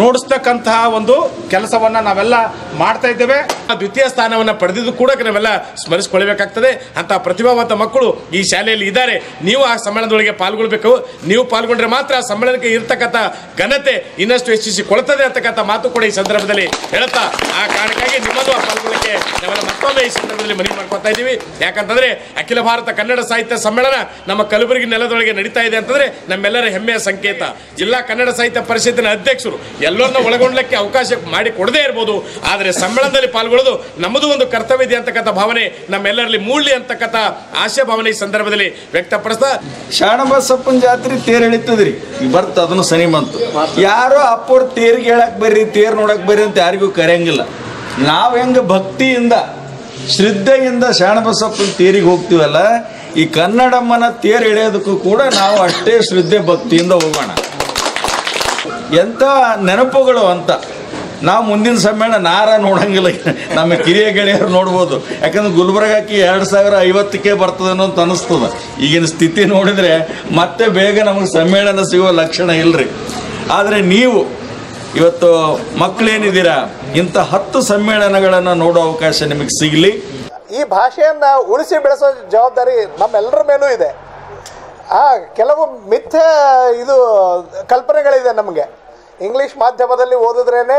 ನೋಡಿಸ್ತಕ್ಕಂತಹ ಒಂದು ಕೆಲಸವನ್ನು ನಾವೆಲ್ಲ ಮಾಡ್ತಾ ಇದ್ದೇವೆ. ಆ ದ್ವಿತೀಯ ಸ್ಥಾನವನ್ನು ಪಡೆದಿದ್ದು ಕೂಡ ನಾವೆಲ್ಲ ಸ್ಮರಿಸಿಕೊಳ್ಳಬೇಕಾಗ್ತದೆ. ಅಂತಹ ಪ್ರತಿಭಾವಂತ ಮಕ್ಕಳು ಈ ಶಾಲೆಯಲ್ಲಿ ಇದ್ದಾರೆ. ನೀವು ಆ ಸಮ್ಮೇಳನದೊಳಗೆ ಪಾಲ್ಗೊಳ್ಬೇಕು. ನೀವು ಪಾಲ್ಗೊಂಡ್ರೆ ಮಾತ್ರ ಆ ಸಮ್ಮೇಳನಕ್ಕೆ ಇರತಕ್ಕಂಥ ಘನತೆ ಇನ್ನಷ್ಟು ಹೆಚ್ಚಿಸಿಕೊಳ್ತದೆ ಅಂತಕ್ಕಂಥ ಮಾತು ಕೂಡ ಈ ಸಂದರ್ಭದಲ್ಲಿ ಹೇಳ್ತಾ, ಆ ಕಾರಣಕ್ಕಾಗಿ ನಿಮ್ಮದು ಆ ಪಾಲ್ಗೊಳ್ಳಕ್ಕೆ ನಾವೆಲ್ಲ ಮತ್ತೊಮ್ಮೆ ಈ ಸಂದರ್ಭದಲ್ಲಿ ಮನವಿ ಮಾಡ್ಕೊತಾ ಇದ್ದೀವಿ. ಯಾಕಂತಂದರೆ ಅಖಿಲ ಭಾರತ ಕನ್ನಡ ಸಾಹಿತ್ಯ ಸಮ್ಮೇಳನ ನಮ್ಮ ಕಲಬುರಗಿ ನೆಲದೊಳಗೆ ನಡೀತಾ ಇದೆ ಅಂತಂದರೆ ನಮ್ಮೆಲ್ಲರ ಹೆಮ್ಮೆಯ ಸಂಕೇತ. ಜಿಲ್ಲಾ ಕನ್ನಡ ಸಾಹಿತ್ಯ ಪರಿಷತ್ತಿನ ಅಧ್ಯಕ್ಷರು ಎಲ್ಲರನ್ನ ಒಳಗೊಂಡಕ್ಕೆ ಅವಕಾಶ ಮಾಡಿ ಕೊಡದೇ ಇರ್ಬೋದು, ಆದರೆ ಸಮ್ಮೇಳನದಲ್ಲಿ ಪಾಲ್ಗೊಳ್ಳೋದು ನಮ್ಮದು ಒಂದು ಕರ್ತವ್ಯ ಇದೆ ಅಂತಕ್ಕಂಥ ಭಾವನೆ ನಮ್ಮೆಲ್ಲರಲ್ಲಿ ಮೂಲಿ ಅಂತಕ್ಕಂಥ ಆಶಯ ಭಾವನೆ ಈ ಸಂದರ್ಭದಲ್ಲಿ ವ್ಯಕ್ತಪಡಿಸ್ತಾ, ಶಾಣಬಸಪ್ಪನ ಜಾತ್ರೆ ತೇರ್ ಎಳಿತದ್ರಿ ಬರ್ತ ಅದನ್ನು ಸನಿ ಬಂತು. ಯಾರೋ ಅಪ್ಪೋರ್ ತೇರಿಗೆ ಹೇಳಕ್ ಬರ್ರಿ, ತೇರ್ ನೋಡಕ್ ಬರ್ರಿ ಅಂತ ಯಾರಿಗೂ ಕರೆಯಂಗಿಲ್ಲ. ನಾವ್ ಹೆಂಗ ಭಕ್ತಿಯಿಂದ ಶ್ರದ್ಧೆಯಿಂದ ಶಾಣಬಸಪ್ಪನ ತೇರಿಗೆ ಹೋಗ್ತೀವಲ್ಲ, ಈ ಕನ್ನಡಮ್ಮನ ತೇರ್ ಎಳೆಯೋದಕ್ಕೂ ಕೂಡ ನಾವು ಅಷ್ಟೇ ಶ್ರದ್ಧೆ ಭಕ್ತಿಯಿಂದ ಹೋಗೋಣ. ಎಂಥ ನೆನಪುಗಳು ಅಂತ. ನಾವು ಮುಂದಿನ ಸಮ್ಮೇಳನ ನಾರ ನೋಡಂಗಿಲ್ಲ, ನಮ್ಮ ಕಿರಿಯ ಗೆಳೆಯರು ನೋಡ್ಬೋದು. ಯಾಕಂದ್ರೆ ಗುಲ್ಬರ್ಗಕ್ಕೆ ಎರಡು ಸಾವಿರ ಐವತ್ತಕ್ಕೆ ಬರ್ತದೇನೋ ಅಂತ ಅನಿಸ್ತದೆ. ಈಗಿನ ಸ್ಥಿತಿ ನೋಡಿದರೆ ಮತ್ತೆ ಬೇಗ ನಮಗೆ ಸಮ್ಮೇಳನ ಸಿಗೋ ಲಕ್ಷಣ ಇಲ್ಲರಿ. ಆದರೆ ನೀವು ಇವತ್ತು ಮಕ್ಕಳೇನಿದ್ದೀರಾ, ಇಂಥ ಹತ್ತು ಸಮ್ಮೇಳನಗಳನ್ನು ನೋಡೋ ಅವಕಾಶ ನಿಮಗೆ ಸಿಗಲಿ. ಈ ಭಾಷೆಯನ್ನು ಉಳಿಸಿ ಬೆಳೆಸೋ ಜವಾಬ್ದಾರಿ ನಮ್ಮೆಲ್ಲರ ಮೇಲೂ ಇದೆ. ಆ ಕೆಲವು ಮಿಥ್ಯ ಇದು ಕಲ್ಪನೆಗಳಿದೆ ನಮಗೆ. ಇಂಗ್ಲೀಷ್ ಮಾಧ್ಯಮದಲ್ಲಿ ಓದಿದ್ರೇನೆ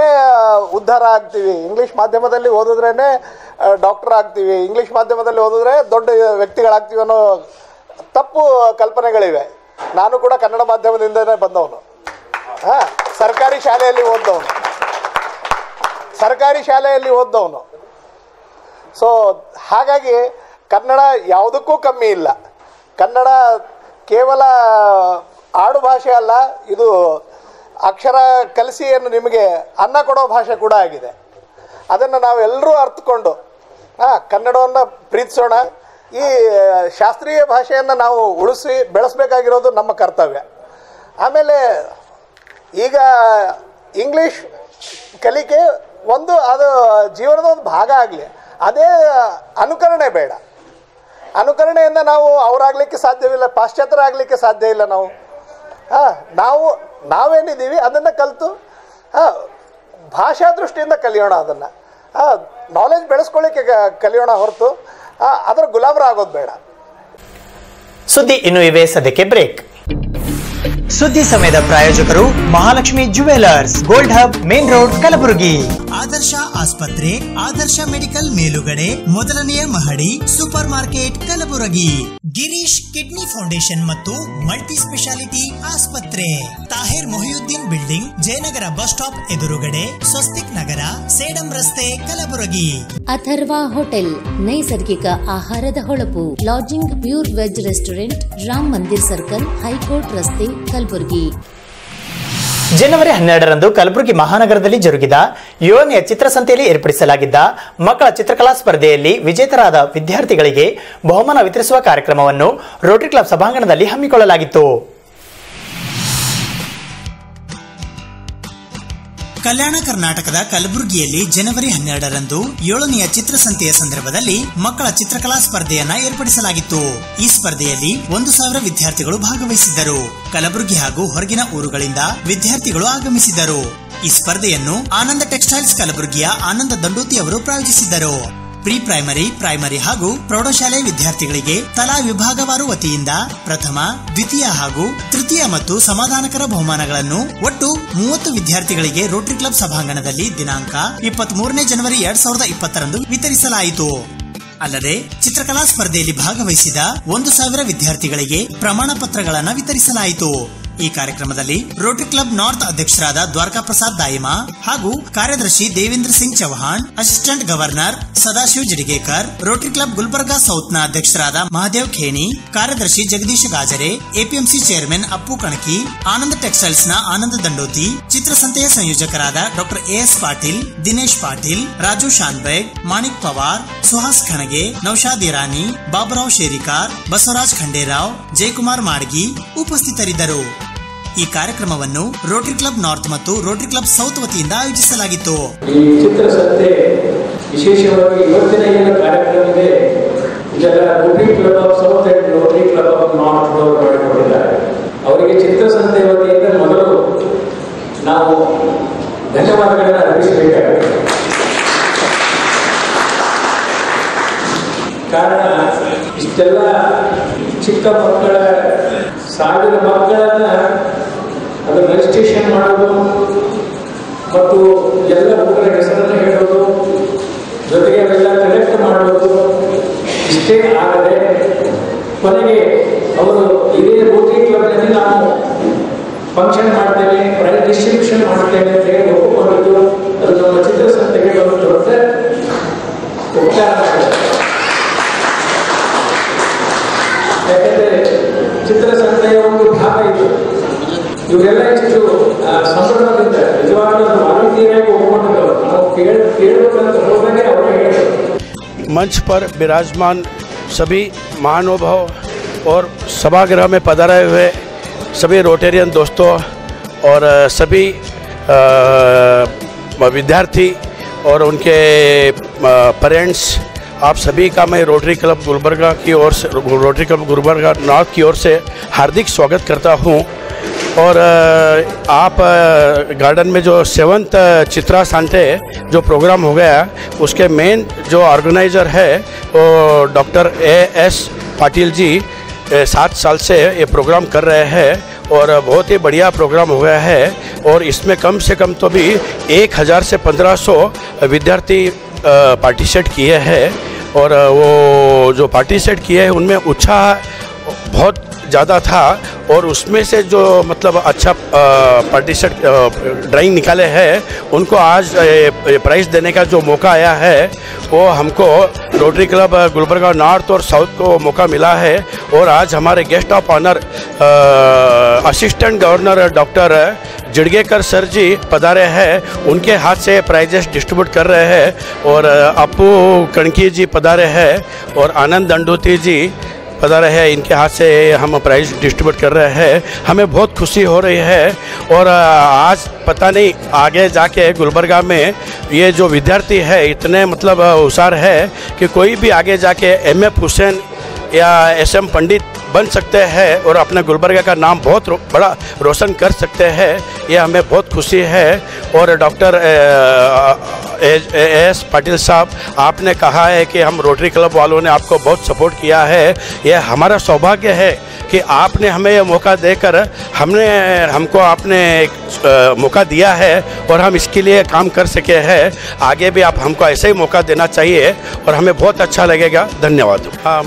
ಉದ್ಧಾರ ಆಗ್ತೀವಿ, ಇಂಗ್ಲೀಷ್ ಮಾಧ್ಯಮದಲ್ಲಿ ಓದಿದ್ರೇನೆ ಡಾಕ್ಟರ್ ಆಗ್ತೀವಿ, ಇಂಗ್ಲೀಷ್ ಮಾಧ್ಯಮದಲ್ಲಿ ಓದಿದ್ರೆ ದೊಡ್ಡ ವ್ಯಕ್ತಿಗಳಾಗ್ತೀವಿ ಅನ್ನೋ ತಪ್ಪು ಕಲ್ಪನೆಗಳಿವೆ. ನಾನು ಕೂಡ ಕನ್ನಡ ಮಾಧ್ಯಮದಿಂದನೇ ಬಂದವನು. ಹಾಂ, ಸರ್ಕಾರಿ ಶಾಲೆಯಲ್ಲಿ ಓದಿದವನು, ಸರ್ಕಾರಿ ಶಾಲೆಯಲ್ಲಿ ಓದಿದವನು. ಸೊ ಹಾಗಾಗಿ ಕನ್ನಡ ಯಾವುದಕ್ಕೂ ಕಮ್ಮಿ ಇಲ್ಲ. ಕನ್ನಡ ಕೇವಲ ಆಡು ಭಾಷೆ ಅಲ್ಲ, ಇದು ಅಕ್ಷರ ಕಲಿಸಿ ಏನು ನಿಮಗೆ ಅನ್ನ ಕೊಡೋ ಭಾಷೆ ಕೂಡ ಆಗಿದೆ. ಅದನ್ನು ನಾವೆಲ್ಲರೂ ಅರ್ಥಕೊಂಡು ಹಾಂ ಕನ್ನಡವನ್ನು ಪ್ರೀತಿಸೋಣ. ಈ ಶಾಸ್ತ್ರೀಯ ಭಾಷೆಯನ್ನು ನಾವು ಉಳಿಸಿ ಬೆಳೆಸಬೇಕಾಗಿರೋದು ನಮ್ಮ ಕರ್ತವ್ಯ. ಆಮೇಲೆ ಈಗ ಇಂಗ್ಲೀಷ್ ಕಲಿಕೆ ಒಂದು ಅದು ಜೀವನದ ಒಂದು ಭಾಗ ಆಗಲಿ, ಅದೇ ಅನುಕರಣೆ ಬೇಡ. ಅನುಕರಣೆಯಿಂದ ನಾವು ಅವರಾಗಲಿಕ್ಕೆ ಸಾಧ್ಯವಿಲ್ಲ, ಪಾಶ್ಚಾತ್ಯರಾಗಲಿಕ್ಕೆ ಸಾಧ್ಯ ಇಲ್ಲ. ನಾವು ಹಾಂ ನಾವು ನಾವೇನಿದ್ದೀವಿ ಅದನ್ನು ಕಲಿತು ಹಾಂ ಭಾಷಾ ದೃಷ್ಟಿಯಿಂದ ಕಲಿಯೋಣ, ಅದನ್ನು ಹಾಂ ನಾಲೆಜ್ ಬೆಳೆಸ್ಕೊಳ್ಳಿಕ್ಕೆ ಕಲಿಯೋಣ ಹೊರತು ಹಾಂ ಅದರ ಗುಲಾಮರಾಗೋದು ಬೇಡ. ಸುದ್ದಿ ಇನ್ನು ಇವೆ, ಸದ್ಯಕ್ಕೆ ಬ್ರೇಕ್. ಸುದ್ದಿ ಸಮಯದ ಪ್ರಾಯೋಜಕರು Mahalakshmi jewellers gold hub, main road, Kalaburagi. ಆದರ್ಶ ಆಸ್ಪತ್ರೆ, ಆದರ್ಶ ಮೆಡಿಕಲ್ ಮೇಲುಗಡೆ, ಮೊದಲನೆಯ ಮಹಡಿ, super market, Kalaburagi. Girish kidney foundation ಮತ್ತು ಮಲ್ಟಿ ಸ್ಪೆಷಾಲಿಟಿ ಆಸ್ಪತ್ರೆ, Tahir Mohiuddin building, Jayanagar bus stop ಎದುರುಗಡೆ, ಸ್ವಸ್ತಿಕ್ ನಗರ, ಸೇಡಂ ರಸ್ತೆ, ಕಲಬುರಗಿ. ಅಥರ್ವಾ ಹೋಟೆಲ್, ನೈಸರ್ಗಿಕ ಆಹಾರದ ಹೊಳಪು. Lodging, pure veg restaurant, Ram Mandir circle, high court ರಸ್ತೆ, ಕಲಬುರಗಿ. ಜನವರಿ ಹನ್ನೆರಡರಂದು ಕಲಬುರಗಿ ಮಹಾನಗರದಲ್ಲಿ ಜರುಗಿದ ಏಳನೆಯ ಚಿತ್ರಸಂತೆಯಲ್ಲಿ ಏರ್ಪಡಿಸಲಾಗಿದ್ದ ಮಕ್ಕಳ ಚಿತ್ರಕಲಾ ಸ್ಪರ್ಧೆಯಲ್ಲಿ ವಿಜೇತರಾದ ವಿದ್ಯಾರ್ಥಿಗಳಿಗೆ ಬಹುಮಾನ ವಿತರಿಸುವ ಕಾರ್ಯಕ್ರಮವನ್ನು ರೋಟರಿ ಕ್ಲಬ್ ಸಭಾಂಗಣದಲ್ಲಿ ಹಮ್ಮಿಕೊಳ್ಳಲಾಗಿತ್ತು. ಕಲ್ಯಾಣ ಕರ್ನಾಟಕದ ಕಲಬುರಗಿಯಲ್ಲಿ ಜನವರಿ ಹನ್ನೆರಡರಂದು ಏಳನೆಯ ಚಿತ್ರಸಂತೆಯ ಸಂದರ್ಭದಲ್ಲಿ ಮಕ್ಕಳ ಚಿತ್ರಕಲಾ ಸ್ಪರ್ಧೆಯನ್ನ ಏರ್ಪಡಿಸಲಾಗಿತ್ತು. ಈ ಸ್ಪರ್ಧೆಯಲ್ಲಿ ಒಂದು ಸಾವಿರ ವಿದ್ಯಾರ್ಥಿಗಳು ಭಾಗವಹಿಸಿದ್ದರು. ಕಲಬುರಗಿ ಹಾಗೂ ಹೊರಗಿನ ಊರುಗಳಿಂದ ವಿದ್ಯಾರ್ಥಿಗಳು ಆಗಮಿಸಿದ್ದರು. ಈ ಸ್ಪರ್ಧೆಯನ್ನು ಆನಂದ ಟೆಕ್ಸ್ಟೈಲ್ಸ್ ಕಲಬುರಗಿಯ ಆನಂದ ದಂಡೋತಿ ಅವರು ಪ್ರಾಯೋಜಿಸಿದ್ದರು. ಪ್ರೀ ಪ್ರೈಮರಿ, ಪ್ರೈಮರಿ ಹಾಗೂ ಪ್ರೌಢಶಾಲೆ ವಿದ್ಯಾರ್ಥಿಗಳಿಗೆ ತಲಾ ವಿಭಾಗವಾರು ವತಿಯಿಂದ ಪ್ರಥಮ, ದ್ವಿತೀಯ ಹಾಗೂ ತೃತೀಯ ಮತ್ತು ಸಮಾಧಾನಕರ ಬಹುಮಾನಗಳನ್ನು ಒಟ್ಟು ಮೂವತ್ತು ವಿದ್ಯಾರ್ಥಿಗಳಿಗೆ ರೋಟರಿ ಕ್ಲಬ್ ಸಭಾಂಗಣದಲ್ಲಿ ದಿನಾಂಕ ಇಪ್ಪತ್ತ್ ಮೂರನೇ ಜನವರಿ ಎರಡ್ ಸಾವಿರದ ಇಪ್ಪತ್ತರಂದು ವಿತರಿಸಲಾಯಿತು. ಅಲ್ಲದೆ ಚಿತ್ರಕಲಾ ಸ್ಪರ್ಧೆಯಲ್ಲಿ ಭಾಗವಹಿಸಿದ ಒಂದು ಸಾವಿರ ವಿದ್ಯಾರ್ಥಿಗಳಿಗೆ ಪ್ರಮಾಣ ಪತ್ರಗಳನ್ನು ವಿತರಿಸಲಾಯಿತು. ಈ ಕಾರ್ಯಕ್ರಮದಲ್ಲಿ ರೋಟರಿ ಕ್ಲಬ್ ನಾರ್ತ್ ಅಧ್ಯಕ್ಷರಾದ ದ್ವಾರಕಾ ಪ್ರಸಾದ್ ದಾಯಿಮಾ ಹಾಗೂ ಕಾರ್ಯದರ್ಶಿ Devindra Singh Chauhan, assistant governor Sadashiv Jidigekar, rotary club Gulbarga ಸೌತ್ನ ಅಧ್ಯಕ್ಷರಾದ ಮಹಾದೇವ್ ಖೇಣಿ, ಕಾರ್ಯದರ್ಶಿ Jagadish Gajare, APMC chairman Appu Kanaki, Anand textiles ನ ಆನಂದ ದಂಡೋತಿ, ಚಿತ್ರಸಂತೆಯ ಸಂಯೋಜಕರಾದ ಡಾಕ್ಟರ್ ಎಎಸ್ ಪಾಟೀಲ್, ದಿನೇಶ್ ಪಾಟೀಲ್, ರಾಜು ಶಾನ್ಬೇಗ್, ಮಾಣಿಕ್ ಪವಾರ್, ಸುಹಾಸ್ ಖಣಗೆ, ನೌಶಾದ್ ಇರಾನಿ, ಬಾಬುರಾವ್ ಶೇರಿಕಾರ್, ಬಸವರಾಜ್ ಖಂಡೇರಾವ್, ಜಯಕುಮಾರ್ ಮಾಡ್ಗಿ ಉಪಸ್ಥಿತರಿದ್ದರು. ಈ ಕಾರ್ಯಕ್ರಮವನ್ನು ರೋಟರಿ ಕ್ಲಬ್ ನಾರ್ತ್ ಮತ್ತು ರೋಟರಿ ಕ್ಲಬ್ ಸೌತ್ ವತಿಯಿಂದ ಆಯೋಜಿಸಲಾಗಿತ್ತು. ಈ ಚಿತ್ರಸಂತೆ ವಿಶೇಷವಾಗಿ ಇವತ್ತಿನ ಏನು ಕಾರ್ಯಕ್ರಮ ಇದೆ ಇದರ rotary club of south and rotary club of north ಅವರು ಮಾಡಿಕೊಂಡಿದ್ದಾರೆ. ಅವರಿಗೆ ಚಿತ್ರಸಂತೆ ವತಿಯಿಂದ ಮೊದಲು ನಾವು ಧನ್ಯವಾದಗಳನ್ನು ಅರ್ಪಿಸಬೇಕಾಗಿದೆ. ಕಾರಣ ಇಷ್ಟೆಲ್ಲ ಚಿಕ್ಕ ಮಕ್ಕಳ ಸಾವಿರ ಮಕ್ಕಳನ್ನ ಅದರ ರಿಜಿಸ್ಟ್ರೇಷನ್ ಮಾಡೋದು ಮತ್ತು ಎಲ್ಲ ಮಕ್ಕಳ ಹೆಸರನ್ನು ಹೇಳೋದು ಜೊತೆಗೆ ಅವೆಲ್ಲ ಕಲೆಕ್ಟ್ ಮಾಡೋದು ಇಷ್ಟೇ ಆಗದೆ ಕೊನೆಗೆ ಅವರು ಇದೇ ರೋಟರಿ ಕ್ಲಬ್ನಲ್ಲಿ ನಾವು ಫಂಕ್ಷನ್ ಮಾಡ್ತೇವೆ, ಪ್ರೈಸ್ ಡಿಸ್ಟ್ರಿಬ್ಯೂಷನ್ ಮಾಡ್ತೇವೆ ಅಂತ ಹೇಳಿ ಒಪ್ಪಿಕೊಂಡಿದ್ದು ಅದು ನಮ್ಮ ಚಿತ್ರಸಂತೆಗೆ ಒಂದು ದೊಡ್ಡ ಉಪಕಾರ. ಯಾಕೆಂದರೆ ಚಿತ್ರಸಂತೆಯ ಒಂದು ಭಾಗ ಇದು. ಇವರೆಲ್ಲ ಇಷ್ಟು ಸಂಭ್ರಮದಿಂದ ನಿಜವಾಗ್ಲೂ ಮಾಹಿತಿಯಾಗಿ ಒಪ್ಪಿಕೊಂಡಿದ್ದವರು ನಾವು ಕೇಳ ಕೇಳಬೇಕಂತ ಹೋದಾಗೆ ಅವರು ಹೇಳಿದರು. मंच पर विराजमान सभी महानुभाव और सभागृह में पधारे हुए सभी रोटेरियन दोस्तों और सभी विद्यार्थी और उनके पेरेंट्स, आप सभी का मैं रोटरी क्लब गुलबर्गा की ओर से रोटरी क्लब गुलबर्गा नॉर्थ की ओर से हार्दिक स्वागत करता हूं. और आप गार्डन में जो सेवन्थ चित्रा सांते जो प्रोग्राम हो गया उसके मेन जो ऑर्गेनाइज़र है वो doctor A S Patil ji सात साल से ये प्रोग्राम कर रहे हैं और बहुत ही बढ़िया प्रोग्राम हो गया है. और इसमें कम से कम तो भी एक हज़ार से पंद्रह सौ विद्यार्थी पार्टिसिपेट किए हैं और वो जो पार्टिसिपेट किए हैं उनमें उत्साह बहुत ज़्यादा था और उसमें से जो मतलब अच्छा पार्टिसिपेट ड्राइंग निकाले हैं उनको आज प्राइज़ देने का जो मौका आया है वो हमको रोटरी क्लब गुलबर्गा नॉर्थ और साउथ को मौका मिला है। और आज हमारे guest of honour assistant governor doctor Jikekar sir ji पधारे हैं, उनके हाथ से प्राइजेस डिस्ट्रीब्यूट कर रहे हैं और अपू कणकी जी पधारे हैं और आनंद दंडोती जी पता रहे इनके हाथ से हम प्राइज़ डिस्ट्रीब्यूट कर रहे हैं। हमें बहुत खुशी हो रही है और आज पता नहीं आगे जाके गुलबर्गा में ये जो विद्यार्थी है इतने मतलब होशियार है कि कोई भी आगे जाके एम एफ हुसैन या एस एम पंडित बन सकते हैं और अपने गुलबर्गा का नाम बहुत रो, बड़ा रोशन कर सकते हैं। ये हमें बहुत खुशी है। और डॉक्टर एस पाटिल साहब, आपने कहा है कि हम रोटरी क्लब वालों ने आपको बहुत सपोर्ट किया है, यह हमारा सौभाग्य है कि आपने हमें यह मौका देकर हमने हमको आपने एक मौका दिया है और हम इसके लिए काम कर सके हैं। आगे भी आप हमको ऐसे ही मौका देना चाहिए और हमें बहुत अच्छा लगेगा। धन्यवाद। आ, आ,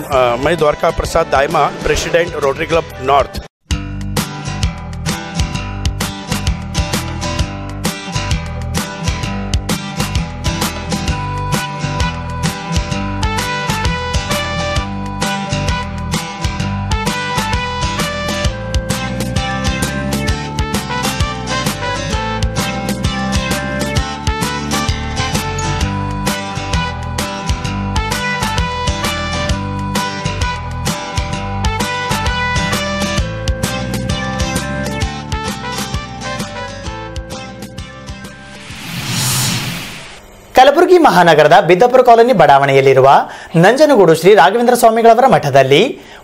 मैं Dwarka Prasad Dayma, president rotary club north. Kalaburagi ಮಹಾನಗರದ ಬಿದ್ದಪುರ ಕಾಲೋನಿ ಬಡಾವಣೆಯಲ್ಲಿರುವ ನಂಜನಗೂಡು ಶ್ರೀ ರಾಘವೇಂದ್ರ ಸ್ವಾಮಿಗಳವರ ಮಠದಲ್ಲಿ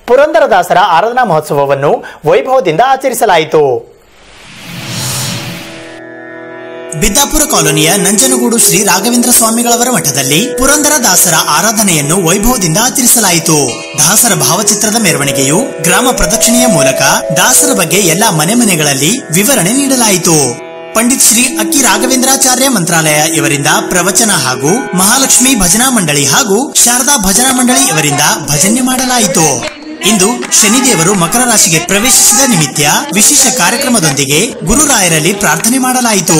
ಪುರಂದರ ದಾಸರ ಆರಾಧನಾ ಮಹೋತ್ಸವವನ್ನು ವೈಭವದಿಂದ ಆಚರಿಸಲಾಯಿತು. ಬಿದ್ದಾಪುರ ಕಾಲೋನಿಯ ನಂಜನಗೂಡು ಶ್ರೀ ರಾಘವೇಂದ್ರ ಸ್ವಾಮಿಗಳವರ ಮಠದಲ್ಲಿ ಪುರಂದರ ದಾಸರ ಆರಾಧನೆಯನ್ನು ವೈಭವದಿಂದ ಆಚರಿಸಲಾಯಿತು. ದಾಸರ ಭಾವಚಿತ್ರದ ಮೆರವಣಿಗೆಯು ಗ್ರಾಮ ಪ್ರದಕ್ಷಿಣೆಯ ಮೂಲಕ ದಾಸರ ಬಗ್ಗೆ ಎಲ್ಲಾ ಮನೆ ಮನೆಗಳಲ್ಲಿ ವಿವರಣೆ ನೀಡಲಾಯಿತು. पंडित श्री अक्की राघवेंद्राचार्य मंत्रालय इवरिंदा प्रवचन हागू महालक्ष्मी भजना मंडली हागू शारदा भजना मंडली इवरिंदा भजन्य माडलायितु. इंदु शनिदेवरु मकर राशिगे प्रवेशिसिद निमित्त विशेष कार्यक्रमदोंदिगे गुरुरायरल्लि प्रार्थने माडलायितु.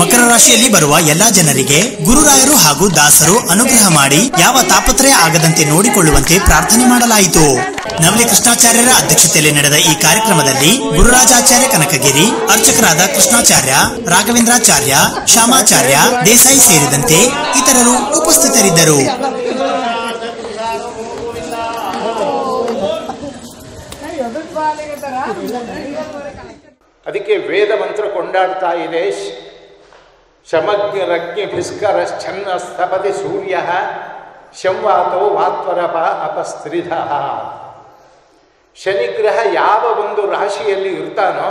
मकर राशियल्लि बरुव एल्ला जनरिगे गुरुरायरु हागू दासरु अनुग्रह माडि याव तापत्रय आगदंते नोडिकोळ्ळुवंते प्रार्थने माडलायितु. नवली ಕೃಷ್ಣಾಚಾರ್ಯರ ಅಧ್ಯಕ್ಷತೆಯಲ್ಲಿ ನಡೆದ ಈ ಕಾರ್ಯಕ್ರಮದಲ್ಲಿ ಗುರುರಾಜಾಚಾರ್ಯ ಕನಕಗಿರಿ, ಅರ್ಚಕರಾದ ಕೃಷ್ಣಾಚಾರ್ಯ, ರಾಘವೇಂದ್ರಾಚಾರ್ಯ, ಶಾಮಾಚಾರ್ಯ, ದೇಸಾಯಿ ಸೇರಿದಂತೆ ಇತರರು ಉಪಸ್ಥಿತರಿದ್ದರು. ಅದಕ್ಕೆ ವೇದ ಮಂತ್ರ ಕೊಂಡಾಡ್ತಾ ಇದೆ. ಶಮಗ್ನಿ ರಗ್ನಿ ಭಿಸ್ಕರ ಛನ್ನ ಸ್ಥಪತಿ ಸೂರ್ಯಃ ಶಂವಾತೋ ವಾತ್ವರಪ ಅಪಸ್ತ್ರಿಧಃ. ಶನಿಗ್ರಹ ಯಾವ ಒಂದು ರಾಶಿಯಲ್ಲಿ ಇರ್ತಾನೋ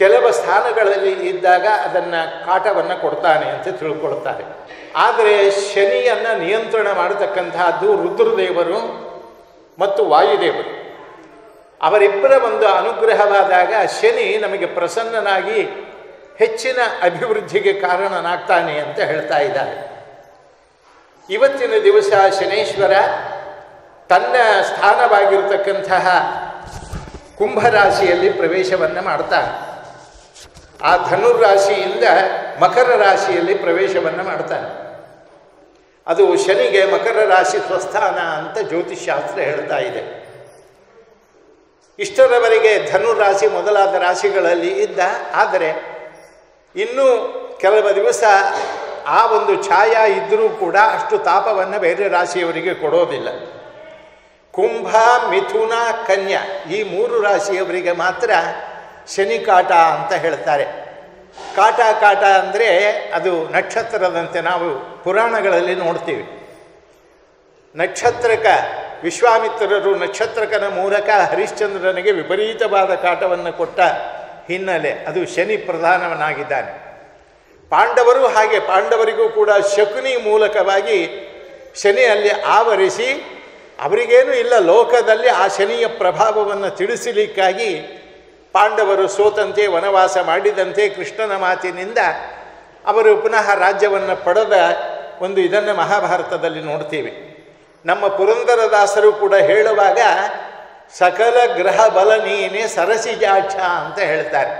ಕೆಲವು ಸ್ಥಾನಗಳಲ್ಲಿ ಇದ್ದಾಗ ಅದನ್ನು ಕಾಟವನ್ನು ಕೊಡ್ತಾನೆ ಅಂತ ತಿಳ್ಕೊಳ್ತಾರೆ. ಆದರೆ ಶನಿಯನ್ನು ನಿಯಂತ್ರಣ ಮಾಡತಕ್ಕಂತಹದ್ದು ರುದ್ರದೇವರು ಮತ್ತು ವಾಯುದೇವರು. ಅವರಿಬ್ಬರ ಒಂದು ಅನುಗ್ರಹವಾದಾಗ ಶನಿ ನಮಗೆ ಪ್ರಸನ್ನನಾಗಿ ಹೆಚ್ಚಿನ ಅಭಿವೃದ್ಧಿಗೆ ಕಾರಣನಾಗ್ತಾನೆ ಅಂತ ಹೇಳ್ತಾ ಇದ್ದಾರೆ. ಇವತ್ತಿನ ದಿವಸ ಶನೇಶ್ವರ ತನ್ನ ಸ್ಥಾನವಾಗಿರತಕ್ಕಂತಹ ಕುಂಭರಾಶಿಯಲ್ಲಿ ಪ್ರವೇಶವನ್ನು ಮಾಡ್ತಾನೆ. ಆ ಧನುರಾಶಿಯಿಂದ ಮಕರ ರಾಶಿಯಲ್ಲಿ ಪ್ರವೇಶವನ್ನು ಮಾಡ್ತಾನೆ. ಅದು ಶನಿಗೆ ಮಕರ ರಾಶಿ ಸ್ವಸ್ಥಾನ ಅಂತ ಜ್ಯೋತಿಷ್ಶಾಸ್ತ್ರ ಹೇಳ್ತಾ ಇದೆ. ಇಷ್ಟರವರೆಗೆ ಧನುರಾಶಿ ಮೊದಲಾದ ರಾಶಿಗಳಲ್ಲಿ ಇದ್ದ. ಆದರೆ ಇನ್ನೂ ಕೆಲವು ದಿವಸ ಆ ಒಂದು ಛಾಯಾ ಇದ್ದರೂ ಕೂಡ ಅಷ್ಟು ತಾಪವನ್ನು ಬೇರೆ ರಾಶಿಯವರಿಗೆ ಕೊಡೋದಿಲ್ಲ. ಕುಂಭ, ಮಿಥುನ, ಕನ್ಯಾ ಈ ಮೂರು ರಾಶಿಯವರಿಗೆ ಮಾತ್ರ ಶನಿ ಕಾಟ ಅಂತ ಹೇಳ್ತಾರೆ. ಕಾಟ ಕಾಟ ಅಂದರೆ ಅದು ನಕ್ಷತ್ರದಂತೆ ನಾವು ಪುರಾಣಗಳಲ್ಲಿ ನೋಡ್ತೀವಿ. ನಕ್ಷತ್ರಕ ವಿಶ್ವಾಮಿತ್ರರು ನಕ್ಷತ್ರಕನ ಮೂಲಕ ಹರಿಶ್ಚಂದ್ರನಿಗೆ ವಿಪರೀತವಾದ ಕಾಟವನ್ನು ಕೊಟ್ಟ ಹಿನ್ನೆಲೆ ಅದು ಶನಿ ಪ್ರಧಾನವನಾಗಿದ್ದಾನೆ. ಪಾಂಡವರು ಹಾಗೆ, ಪಾಂಡವರಿಗೂ ಕೂಡ ಶಕುನಿ ಮೂಲಕವಾಗಿ ಶನಿಯಲ್ಲಿ ಆವರಿಸಿ ಅವರಿಗೇನು ಇಲ್ಲ ಲೋಕದಲ್ಲಿ ಆ ಶನಿಯ ಪ್ರಭಾವವನ್ನು ತಿಳಿಸಲಿಕ್ಕಾಗಿ ಪಾಂಡವರು ಸೋತಂತೆ ವನವಾಸ ಮಾಡಿದಂತೆ ಕೃಷ್ಣನ ಮಾತಿನಿಂದ ಅವರು ಪುನಃ ರಾಜ್ಯವನ್ನು ಪಡೆದ ಒಂದು ಇದನ್ನು ಮಹಾಭಾರತದಲ್ಲಿ ನೋಡ್ತೀವಿ. ನಮ್ಮ ಪುರಂದರದಾಸರು ಕೂಡ ಹೇಳುವಾಗ ಸಕಲ ಗ್ರಹ ಬಲ ನೀನೆ ಸರಸಿಜಾಚ ಅಂತ ಹೇಳ್ತಾರೆ.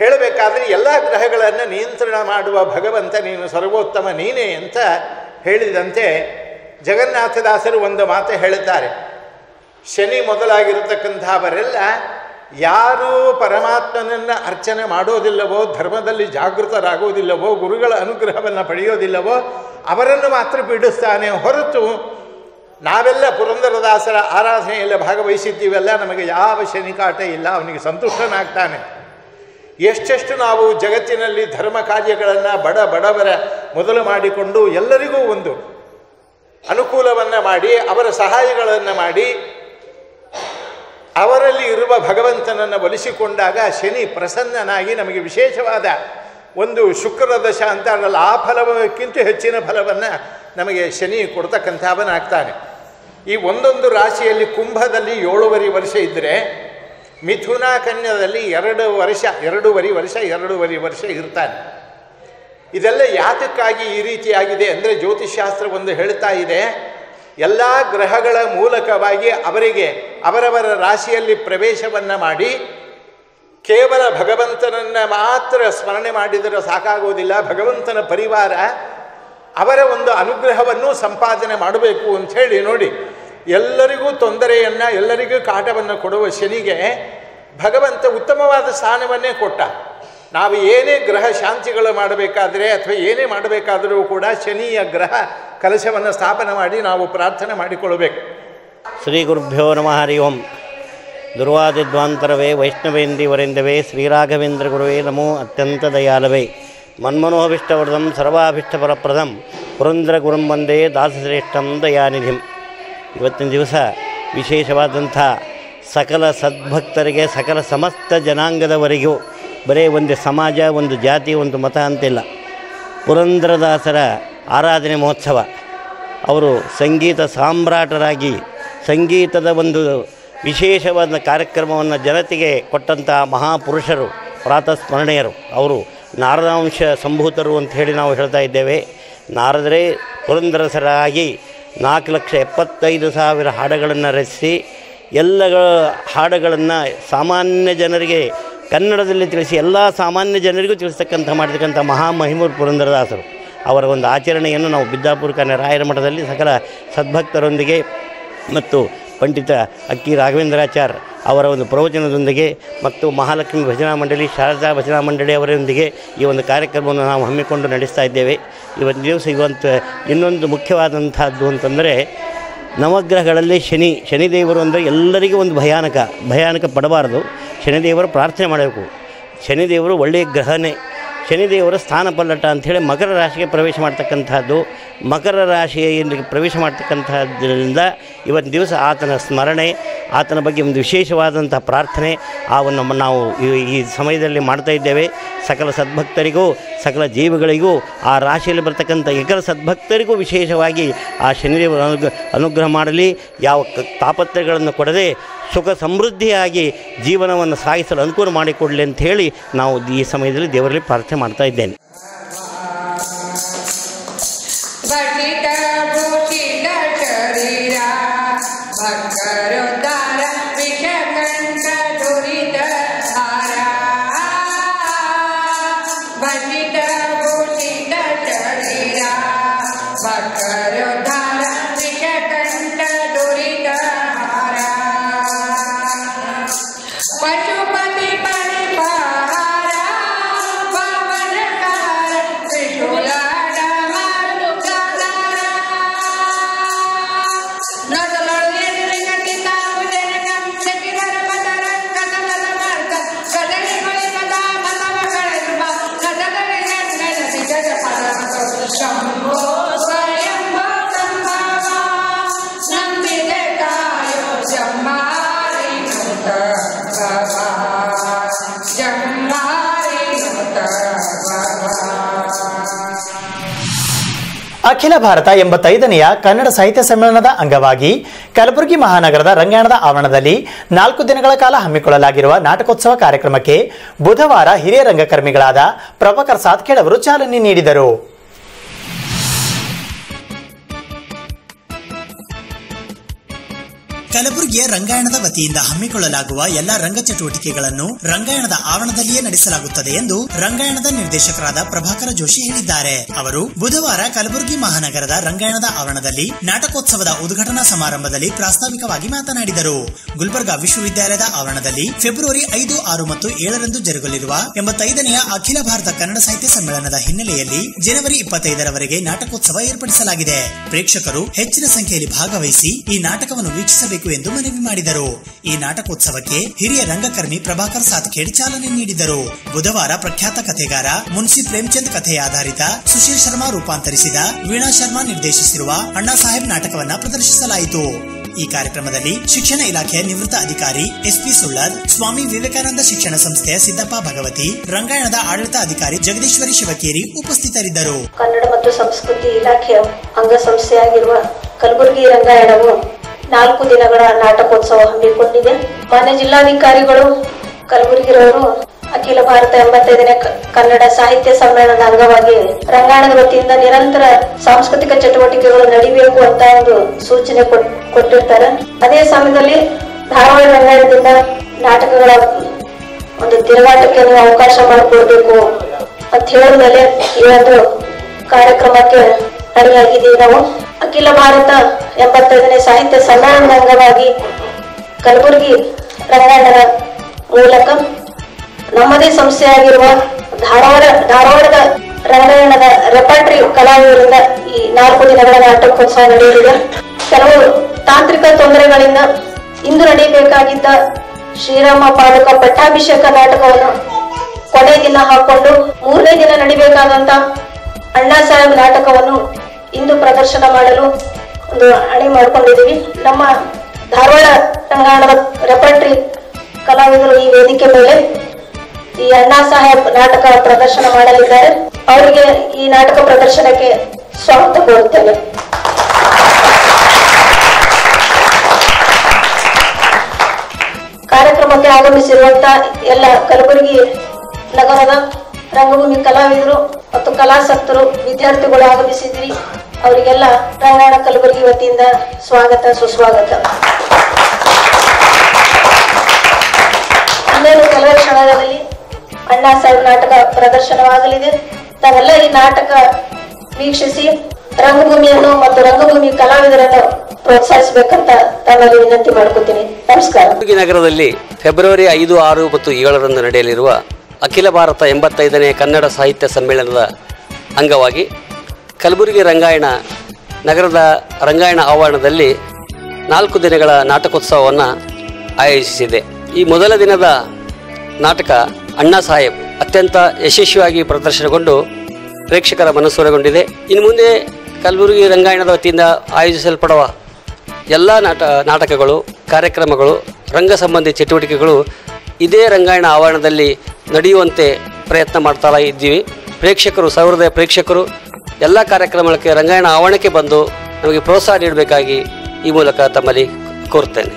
ಹೇಳಬೇಕಾದ್ರೆ ಎಲ್ಲ ಗ್ರಹಗಳನ್ನು ನಿಯಂತ್ರಣ ಮಾಡುವ ಭಗವಂತ ನೀನು, ಸರ್ವೋತ್ತಮ ನೀನೇ ಅಂತ ಹೇಳಿದಂತೆ ಜಗನ್ನಾಥದಾಸರು ಒಂದು ಮಾತು ಹೇಳುತ್ತಾರೆ, ಶನಿ ಮೊದಲಾಗಿರತಕ್ಕಂಥವರೆಲ್ಲ ಯಾರೂ ಪರಮಾತ್ಮನನ್ನು ಅರ್ಚನೆ ಮಾಡೋದಿಲ್ಲವೋ, ಧರ್ಮದಲ್ಲಿ ಜಾಗೃತರಾಗೋದಿಲ್ಲವೋ, ಗುರುಗಳ ಅನುಗ್ರಹವನ್ನು ಪಡೆಯೋದಿಲ್ಲವೋ ಅವರನ್ನು ಮಾತ್ರ ಪೀಡಿಸ್ತಾನೆ ಹೊರತು ನಾವೆಲ್ಲ ಪುರಂದರದಾಸರ ಆರಾಧನೆಯಲ್ಲಿ ಭಾಗವಹಿಸಿದ್ದೀವಲ್ಲ ನಮಗೆ ಯಾವ ಶನಿಕಾಟ ಇಲ್ಲ, ಅವನಿಗೆ ಸಂತುಷ್ಟನಾಗ್ತಾನೆ. ಎಷ್ಟೆಷ್ಟು ನಾವು ಜಗತ್ತಿನಲ್ಲಿ ಧರ್ಮ ಕಾರ್ಯಗಳನ್ನು ಬಡ ಬಡವರ ಮೊದಲು ಮಾಡಿಕೊಂಡು ಎಲ್ಲರಿಗೂ ಒಂದು ಅನುಕೂಲವನ್ನು ಮಾಡಿ ಅವರ ಸಹಾಯಗಳನ್ನು ಮಾಡಿ ಅವರಲ್ಲಿ ಇರುವ ಭಗವಂತನನ್ನು ಒಲಿಸಿಕೊಂಡಾಗ ಶನಿ ಪ್ರಸನ್ನನಾಗಿ ನಮಗೆ ವಿಶೇಷವಾದ ಒಂದು ಶುಕ್ರ ದಶ ಅಂತ ಅದರಲ್ಲಿ ಆ ಫಲಕ್ಕಿಂತ ಹೆಚ್ಚಿನ ಫಲವನ್ನು ನಮಗೆ ಶನಿ ಕೊಡ್ತಕ್ಕಂಥವನಾಗ್ತಾನೆ. ಈ ಒಂದೊಂದು ರಾಶಿಯಲ್ಲಿ ಕುಂಭದಲ್ಲಿ ಏಳುವರೆ ವರ್ಷ ಇದ್ದರೆ ಮಿಥುನ ಕನ್ಯದಲ್ಲಿ ಎರಡು ವರ್ಷ ಎರಡೂವರೆ ವರ್ಷ ಎರಡೂವರೆ ವರ್ಷ ಇರ್ತಾನೆ. ಇದೆಲ್ಲ ಯಾತಕ್ಕಾಗಿ ಈ ರೀತಿಯಾಗಿದೆ ಅಂದರೆ ಜ್ಯೋತಿಷ್ಶಾಸ್ತ್ರ ಒಂದು ಹೇಳ್ತಾ ಇದೆ, ಎಲ್ಲ ಗ್ರಹಗಳ ಮೂಲಕವಾಗಿ ಅವರಿಗೆ ಅವರವರ ರಾಶಿಯಲ್ಲಿ ಪ್ರವೇಶವನ್ನು ಮಾಡಿ ಕೇವಲ ಭಗವಂತನನ್ನು ಮಾತ್ರ ಸ್ಮರಣೆ ಮಾಡಿದರೆ ಸಾಕಾಗೋದಿಲ್ಲ, ಭಗವಂತನ ಪರಿವಾರ ಅವರ ಒಂದು ಅನುಗ್ರಹವನ್ನು ಸಂಪಾದನೆ ಮಾಡಬೇಕು ಅಂಥೇಳಿ ನೋಡಿ ಎಲ್ಲರಿಗೂ ತೊಂದರೆಯನ್ನು ಎಲ್ಲರಿಗೂ ಕಾಟವನ್ನು ಕೊಡುವ ಶನಿಗೆ ಭಗವಂತ ಉತ್ತಮವಾದ ಸ್ಥಾನವನ್ನೇ ಕೊಟ್ಟ. ನಾವು ಏನೇ ಗ್ರಹ ಶಾಂತಿಗಳು ಮಾಡಬೇಕಾದರೆ ಅಥವಾ ಏನೇ ಮಾಡಬೇಕಾದರೂ ಕೂಡ ಶನಿಯ ಗ್ರಹ ಕಲಶವನ್ನು ಸ್ಥಾಪನೆ ಮಾಡಿ ನಾವು ಪ್ರಾರ್ಥನೆ ಮಾಡಿಕೊಳ್ಳಬೇಕು. ಶ್ರೀ ಗುರುಭ್ಯೋ ನಮಃ ಹರಿ ಓಂ. ದುರ್ವಾದಿದ್ವಾಂತರವೇ ವೈಷ್ಣವೇಂದಿ ವರೆಂದವೇ ಶ್ರೀ ರಾಘವೇಂದ್ರ ಗುರುವೇ ನಮೋ. ಅತ್ಯಂತ ದಯಾಲವೇ ಮನ್ಮನೋಭೀಷ್ಟವರ್ಧಂ ಸರ್ವಾಭೀಷ್ಟಪರಪ್ರದಂ ಪುರಂದರ ಗುರುಂ ವಂದೇ ದಾಸಶ್ರೇಷ್ಠಂ ದಯಾನಿಧಿಂ. ಇವತ್ತಿನ ದಿವಸ ವಿಶೇಷವಾದಂಥ ಸಕಲ ಸದ್ಭಕ್ತರಿಗೆ ಸಕಲ ಸಮಸ್ತ ಜನಾಂಗದವರೆಗೂ, ಬರೀ ಒಂದು ಸಮಾಜ ಒಂದು ಜಾತಿ ಒಂದು ಮತ ಅಂತಿಲ್ಲ, ಪುರಂದರದಾಸರ ಆರಾಧನೆ ಮಹೋತ್ಸವ. ಅವರು ಸಂಗೀತ ಸಾಮ್ರಾಟರಾಗಿ ಸಂಗೀತದ ಒಂದು ವಿಶೇಷವಾದ ಕಾರ್ಯಕ್ರಮವನ್ನು ಜನತೆಗೆ ಕೊಟ್ಟಂತಹ ಮಹಾಪುರುಷರು, ಪ್ರಾತಸ್ಮರಣೀಯರು. ಅವರು ನಾರದಾಂಶ ಸಂಭೂತರು ಅಂಥೇಳಿ ನಾವು ಹೇಳ್ತಾ ಇದ್ದೇವೆ. ನಾರದರೇ ಪುರಂದರಸರಾಗಿ ನಾಲ್ಕು ಲಕ್ಷ ಎಪ್ಪತ್ತೈದು ಸಾವಿರ ಹಾಡುಗಳನ್ನು ರಚಿಸಿ ಎಲ್ಲ ಹಾಡುಗಳನ್ನು ಸಾಮಾನ್ಯ ಜನರಿಗೆ ಕನ್ನಡದಲ್ಲಿ ತಿಳಿಸಿ ಎಲ್ಲ ಸಾಮಾನ್ಯ ಜನರಿಗೂ ತಿಳಿಸ್ತಕ್ಕಂಥ ಮಾಡಿರ್ತಕ್ಕಂಥ ಮಹಾಮಹಿಮೂರು ಪುರಂದರದಾಸರು. ಅವರ ಒಂದು ಆಚರಣೆಯನ್ನು ನಾವು ಬಿದ್ದಾಪುರ ಕನ್ನ ರಾಯರ ಮಠದಲ್ಲಿ ಸಕಲ ಸದ್ಭಕ್ತರೊಂದಿಗೆ ಮತ್ತು ಪಂಡಿತ ಅಕ್ಕಿ ರಾಘವೇಂದ್ರಾಚಾರ್ಯ ಅವರ ಒಂದು ಪ್ರವಚನದೊಂದಿಗೆ ಮತ್ತು ಮಹಾಲಕ್ಷ್ಮಿ ಭಜನಾ ಮಂಡಳಿ ಶಾರದಾ ಭಜನಾ ಮಂಡಳಿ ಅವರೊಂದಿಗೆ ಈ ಒಂದು ಕಾರ್ಯಕ್ರಮವನ್ನು ನಾವು ಹಮ್ಮಿಕೊಂಡು ನಡೆಸ್ತಾ ಇದ್ದೇವೆ. ಇವತ್ತು ದಿವಸ ಇವಂತ ಇನ್ನೊಂದು ಮುಖ್ಯವಾದಂಥದ್ದು ಅಂತಂದರೆ ನವಗ್ರಹಗಳಲ್ಲಿ ಶನಿ ಶನಿದೇವರು ಅಂದರೆ ಎಲ್ಲರಿಗೂ ಒಂದು ಭಯಾನಕ ಭಯಾನಕ ಪಡಬಾರ್ದು. ಶನಿದೇವರು ಪ್ರಾರ್ಥನೆ ಮಾಡಬೇಕು. ಶನಿದೇವರು ಒಳ್ಳೆಯ ಗ್ರಹನೇ. ಶನಿದೇವರ ಸ್ಥಾನ ಪಲ್ಲಟ ಅಂಥೇಳಿ ಮಕರ ರಾಶಿಗೆ ಪ್ರವೇಶ ಮಾಡ್ತಕ್ಕಂಥದ್ದು. ಮಕರ ರಾಶಿಯ ಪ್ರವೇಶ ಮಾಡ್ತಕ್ಕಂಥದ್ದರಿಂದ ಇವತ್ತು ದಿವಸ ಆತನ ಸ್ಮರಣೆ, ಆತನ ಬಗ್ಗೆ ಒಂದು ವಿಶೇಷವಾದಂಥ ಪ್ರಾರ್ಥನೆ ಅವನ್ನು ನಾವು ಈ ಸಮಯದಲ್ಲಿ ಮಾಡ್ತಾ ಇದ್ದೇವೆ. ಸಕಲ ಸದ್ಭಕ್ತರಿಗೂ ಸಕಲ ಜೀವಿಗಳಿಗೂ ಆ ರಾಶಿಯಲ್ಲಿ ಬರ್ತಕ್ಕಂಥ ಏಕರ ಸದ್ಭಕ್ತರಿಗೂ ವಿಶೇಷವಾಗಿ ಆ ಶನಿದೇವರ ಅನುಗ್ರಹ ಅನುಗ್ರಹ ಮಾಡಲಿ. ಯಾವ ತಾಪತ್ರಯಗಳನ್ನು ಕೊಡದೆ ಸುಖ ಸಮೃದ್ಧಿಯಾಗಿ ಜೀವನವನ್ನು ಸಾಗಿಸಲು ಅನುಕೂಲ ಮಾಡಿಕೊಡಲಿ ಅಂಥೇಳಿ ನಾವು ಈ ಸಮಯದಲ್ಲಿ ದೇವರಲ್ಲಿ ಪ್ರಾರ್ಥನೆ ಮಾಡ್ತಾ ಇದ್ದೇನೆ. ಅಖಿಲ ಭಾರತ ಎಂಬತ್ತೈದನೆಯ ಕನ್ನಡ ಸಾಹಿತ್ಯ ಸಮ್ಮೇಳನದ ಅಂಗವಾಗಿ ಕಲಬುರಗಿ ಮಹಾನಗರದ ರಂಗಾಯಣದ ಆವರಣದಲ್ಲಿ ನಾಲ್ಕು ದಿನಗಳ ಕಾಲ ಹಮ್ಮಿಕೊಳ್ಳಲಾಗಿರುವ ನಾಟಕೋತ್ಸವ ಕಾರ್ಯಕ್ರಮಕ್ಕೆ ಬುಧವಾರ ಹಿರಿಯ ರಂಗಕರ್ಮಿಗಳಾದ ಪ್ರಭಾಕರ್ ಸಾತ್ಕೇಡ್ ಅವರು ಚಾಲನೆ ನೀಡಿದರು. ಕಲಬುರಗಿಯ ರಂಗಾಯಣದ ವತಿಯಿಂದ ಹಮ್ಮಿಕೊಳ್ಳಲಾಗುವ ಎಲ್ಲಾ ರಂಗಚಟುವಟಿಕೆಗಳನ್ನು ರಂಗಾಯಣದ ಆವರಣದಲ್ಲಿಯೇ ನಡೆಸಲಾಗುತ್ತದೆ ಎಂದು ರಂಗಾಯಣದ ನಿರ್ದೇಶಕರಾದ ಪ್ರಭಾಕರ ಜೋಶಿ ಹೇಳಿದ್ದಾರೆ. ಅವರು ಬುಧವಾರ ಕಲಬುರಗಿ ಮಹಾನಗರದ ರಂಗಾಯಣದ ಆವರಣದಲ್ಲಿ ನಾಟಕೋತ್ಸವದ ಉದ್ಘಾಟನಾ ಸಮಾರಂಭದಲ್ಲಿ ಪ್ರಾಸ್ತಾವಿಕವಾಗಿ ಮಾತನಾಡಿದರು. ಗುಲ್ಬರ್ಗಾ ವಿಶ್ವವಿದ್ಯಾಲಯದ ಆವರಣದಲ್ಲಿ ಫೆಬ್ರವರಿ ಐದು ಆರು ಮತ್ತು ಏಳರಂದು ಜರುಗಲಿರುವ ಎಂಬತ್ತೈದನೆಯ ಅಖಿಲ ಭಾರತ ಕನ್ನಡ ಸಾಹಿತ್ಯ ಸಮ್ಮೇಳನದ ಹಿನ್ನೆಲೆಯಲ್ಲಿ ಜನವರಿ ಇಪ್ಪತ್ತೈದರವರೆಗೆ ನಾಟಕೋತ್ಸವ ಏರ್ಪಡಿಸಲಾಗಿದೆ. ಪ್ರೇಕ್ಷಕರು ಹೆಚ್ಚಿನ ಸಂಖ್ಯೆಯಲ್ಲಿ ಭಾಗವಹಿಸಿ ಈ ನಾಟಕವನ್ನು ವೀಕ್ಷಿಸಬೇಕು ಎಂದು ಮನವಿ ಮಾಡಿದರು. ಈ ನಾಟಕೋತ್ಸವಕ್ಕೆ ಹಿರಿಯ ರಂಗಕರ್ಮಿ ಪ್ರಭಾಕರ್ ಸಾತ್ಕೇಡ್ ಚಾಲನೆ ನೀಡಿದರು. ಬುಧವಾರ ಪ್ರಖ್ಯಾತ ಕಥೆಗಾರ ಮುನ್ಸಿ ಪ್ರೇಮಚಂದ್ ಕಥೆಯ ಆಧಾರಿತ ಸುಶೀಲ್ ಶರ್ಮಾ ರೂಪಾಂತರಿಸಿದ, ವೀಣಾ ಶರ್ಮಾ ನಿರ್ದೇಶಿಸಿರುವ ಅಣ್ಣಾ ಸಾಹೇಬ್ ನಾಟಕವನ್ನು ಪ್ರದರ್ಶಿಸಲಾಯಿತು. ಈ ಕಾರ್ಯಕ್ರಮದಲ್ಲಿ ಶಿಕ್ಷಣ ಇಲಾಖೆಯ ನಿವೃತ್ತ ಅಧಿಕಾರಿ ಎಸ್ಪಿ ಸುಳ್ಳದ್, ಸ್ವಾಮಿ ವಿವೇಕಾನಂದ ಶಿಕ್ಷಣ ಸಂಸ್ಥೆಯ ಸಿದ್ದಪ್ಪ ಭಗವತಿ, ರಂಗಾಯಣದ ಆಡಳಿತ ಅಧಿಕಾರಿ ಜಗದೀಶ್ವರಿ ಶಿವಕೇರಿ ಉಪಸ್ಥಿತರಿದ್ದರು. ಕನ್ನಡ ಮತ್ತು ಸಂಸ್ಕೃತಿ ಇಲಾಖೆಯ ಅಂಗಸಂಸ್ಥೆಯಾಗಿರುವ ಕಲಬುರಗಿ ರಂಗಾಯಣವು ನಾಲ್ಕು ದಿನಗಳ ನಾಟಕೋತ್ಸವ ಹಮ್ಮಿಕೊಂಡಿದೆ. ಮಾನ್ಯ ಜಿಲ್ಲಾಧಿಕಾರಿಗಳು ಕಲಬುರಗಿರವರು ಅಖಿಲ ಭಾರತ ಎಂಬತ್ತೈದನೇ ಕನ್ನಡ ಸಾಹಿತ್ಯ ಸಮ್ಮೇಳನದ ಅಂಗವಾಗಿ ರಂಗಾಯಣದ ವತಿಯಿಂದ ನಿರಂತರ ಸಾಂಸ್ಕೃತಿಕ ಚಟುವಟಿಕೆಗಳು ನಡಿಬೇಕು ಅಂತ ಒಂದು ಸೂಚನೆ ಕೊಟ್ಟಿರ್ತಾರೆ. ಅದೇ ಸಮಯದಲ್ಲಿ ಧಾರವಾಡ ರಂಗಾಯಣದಿಂದ ನಾಟಕಗಳ ಒಂದು ತಿರುಗಾಟಕ್ಕೆ ನೀವು ಅವಕಾಶ ಮಾಡಿಕೊಡ್ಬೇಕು ಅಂತ ಹೇಳಿದ್ಮೇಲೆ ಈ ಒಂದು ಕಾರ್ಯಕ್ರಮಕ್ಕೆ ನಡೆಯಾಗಿದೆ. ನಾವು ಅಖಿಲ ಭಾರತ ಎಂಬತ್ತೈದನೇ ಸಾಹಿತ್ಯ ಸಮ್ಮೇಳನದ ಅಂಗವಾಗಿ ಕಲಬುರಗಿ ರಂಗಾಯಣದ ಮೂಲಕ ನಮ್ಮದೇ ಸಂಸ್ಥೆಯಾಗಿರುವ ಧಾರವಾಡ ಧಾರವಾಡದ ರಂಗಾಯಣದ ರೆಪರ್ಟರಿ ಕಲಾವಿದರಿಂದ ಈ ನಾಲ್ಕು ದಿನಗಳ ನಾಟಕೋತ್ಸವ ನಡೆಯಲಿದೆ. ಕೆಲವು ತಾಂತ್ರಿಕ ತೊಂದರೆಗಳಿಂದ ಇಂದು ನಡೆಯಬೇಕಾಗಿದ್ದ ಶ್ರೀರಾಮ ಪಾದುಕ ಪಟ್ಟಾಭಿಷೇಕ ನಾಟಕವನ್ನು ಕೊನೆ ದಿನ ಹಾಕೊಂಡು ಮೂರನೇ ದಿನ ನಡಿಬೇಕಾದಂತ ಅಣ್ಣಾ ಸಾಹೇಬ್ ನಾಟಕವನ್ನು ಇಂದು ಪ್ರದರ್ಶನ ಮಾಡಲು ಒಂದು ಅಣಿ ಮಾಡಿಕೊಂಡಿದ್ದೀವಿ. ನಮ್ಮ ಧಾರವಾಡ ರಂಗಾಯಣದ ರೆಪರ್ಟರಿ ಕಲಾವಿದರು ಈ ವೇದಿಕೆ ಮೇಲೆ ಈ ಅಣ್ಣಾ ಸಾಹೇಬ್ ನಾಟಕ ಪ್ರದರ್ಶನ ಮಾಡಲಿದ್ದಾರೆ. ಅವರಿಗೆ ಈ ನಾಟಕ ಪ್ರದರ್ಶನಕ್ಕೆ ಸ್ವಾಗತ ಕೋರುತ್ತೇನೆ. ಕಾರ್ಯಕ್ರಮಕ್ಕೆ ಆಗಮಿಸಿರುವಂತ ಎಲ್ಲ ಕಲಬುರಗಿ ನಗರದ ರಂಗಭೂಮಿ ಕಲಾವಿದರು ಮತ್ತು ಕಲಾಸಕ್ತರು, ವಿದ್ಯಾರ್ಥಿಗಳು ಆಗಮಿಸಿದ್ರಿ. ಅವರಿಗೆಲ್ಲ ರಂಗಾಯಣ ಕಲಬುರಗಿ ವತಿಯಿಂದ ಸ್ವಾಗತ ಸುಸ್ವಾಗತ. ಇನ್ನೇನು ಕೆಲವೇ ಕ್ಷಣಗಳಲ್ಲಿ ಅಣ್ಣಾ ಸಾಹೇಬ್ ನಾಟಕ ಪ್ರದರ್ಶನವಾಗಲಿದೆ. ತಾವೆಲ್ಲ ಈ ನಾಟಕ ವೀಕ್ಷಿಸಿ ರಂಗಭೂಮಿಯನ್ನು ಮತ್ತು ರಂಗಭೂಮಿ ಕಲಾವಿದರನ್ನು ಪ್ರೋತ್ಸಾಹಿಸಬೇಕಂತ ತಮ್ಮಲ್ಲಿ ವಿನಂತಿ ಮಾಡ್ಕೊತೀನಿ. ನಮಸ್ಕಾರ. ನಗರದಲ್ಲಿ ಫೆಬ್ರವರಿ ಐದು ಆರು ಮತ್ತು ಏಳರಂದು ನಡೆಯಲಿರುವ ಅಖಿಲ ಭಾರತ ಎಂಬತ್ತೈದನೇ ಕನ್ನಡ ಸಾಹಿತ್ಯ ಸಮ್ಮೇಳನದ ಅಂಗವಾಗಿ ಕಲಬುರಗಿ ರಂಗಾಯಣ ನಗರದ ರಂಗಾಯಣ ಆವರಣದಲ್ಲಿ ನಾಲ್ಕು ದಿನಗಳ ನಾಟಕೋತ್ಸವವನ್ನು ಆಯೋಜಿಸಿದೆ. ಈ ಮೊದಲ ದಿನದ ನಾಟಕ ಅಣ್ಣಾ ಸಾಹೇಬ್ ಅತ್ಯಂತ ಯಶಸ್ವಿಯಾಗಿ ಪ್ರದರ್ಶನಗೊಂಡು ಪ್ರೇಕ್ಷಕರ ಮನಸೂರೆಗೊಂಡಿದೆ. ಇನ್ನು ಮುಂದೆ ಕಲಬುರಗಿ ರಂಗಾಯಣದ ವತಿಯಿಂದ ಆಯೋಜಿಸಲ್ಪಡುವ ಎಲ್ಲ ನಾಟ ನಾಟಕಗಳು ಕಾರ್ಯಕ್ರಮಗಳು ರಂಗ ಸಂಬಂಧಿ ಚಟುವಟಿಕೆಗಳು ಇದೇ ರಂಗಾಯಣ ಆವರಣದಲ್ಲಿ ನಡೆಯುವಂತೆ ಪ್ರಯತ್ನ ಮಾಡ್ತಾ ಇದ್ದೀವಿ. ಪ್ರೇಕ್ಷಕರು, ಸಹೃದಯ ಪ್ರೇಕ್ಷಕರು ಎಲ್ಲ ಕಾರ್ಯಕ್ರಮಕ್ಕೆ ರಂಗಾಯಣ ಆವರಣಕ್ಕೆ ಬಂದು ನಮಗೆ ಪ್ರೋತ್ಸಾಹ ನೀಡಬೇಕಾಗಿ ಈ ಮೂಲಕ ತಮ್ಮಲ್ಲಿ ಕೋರ್ತೇನೆ.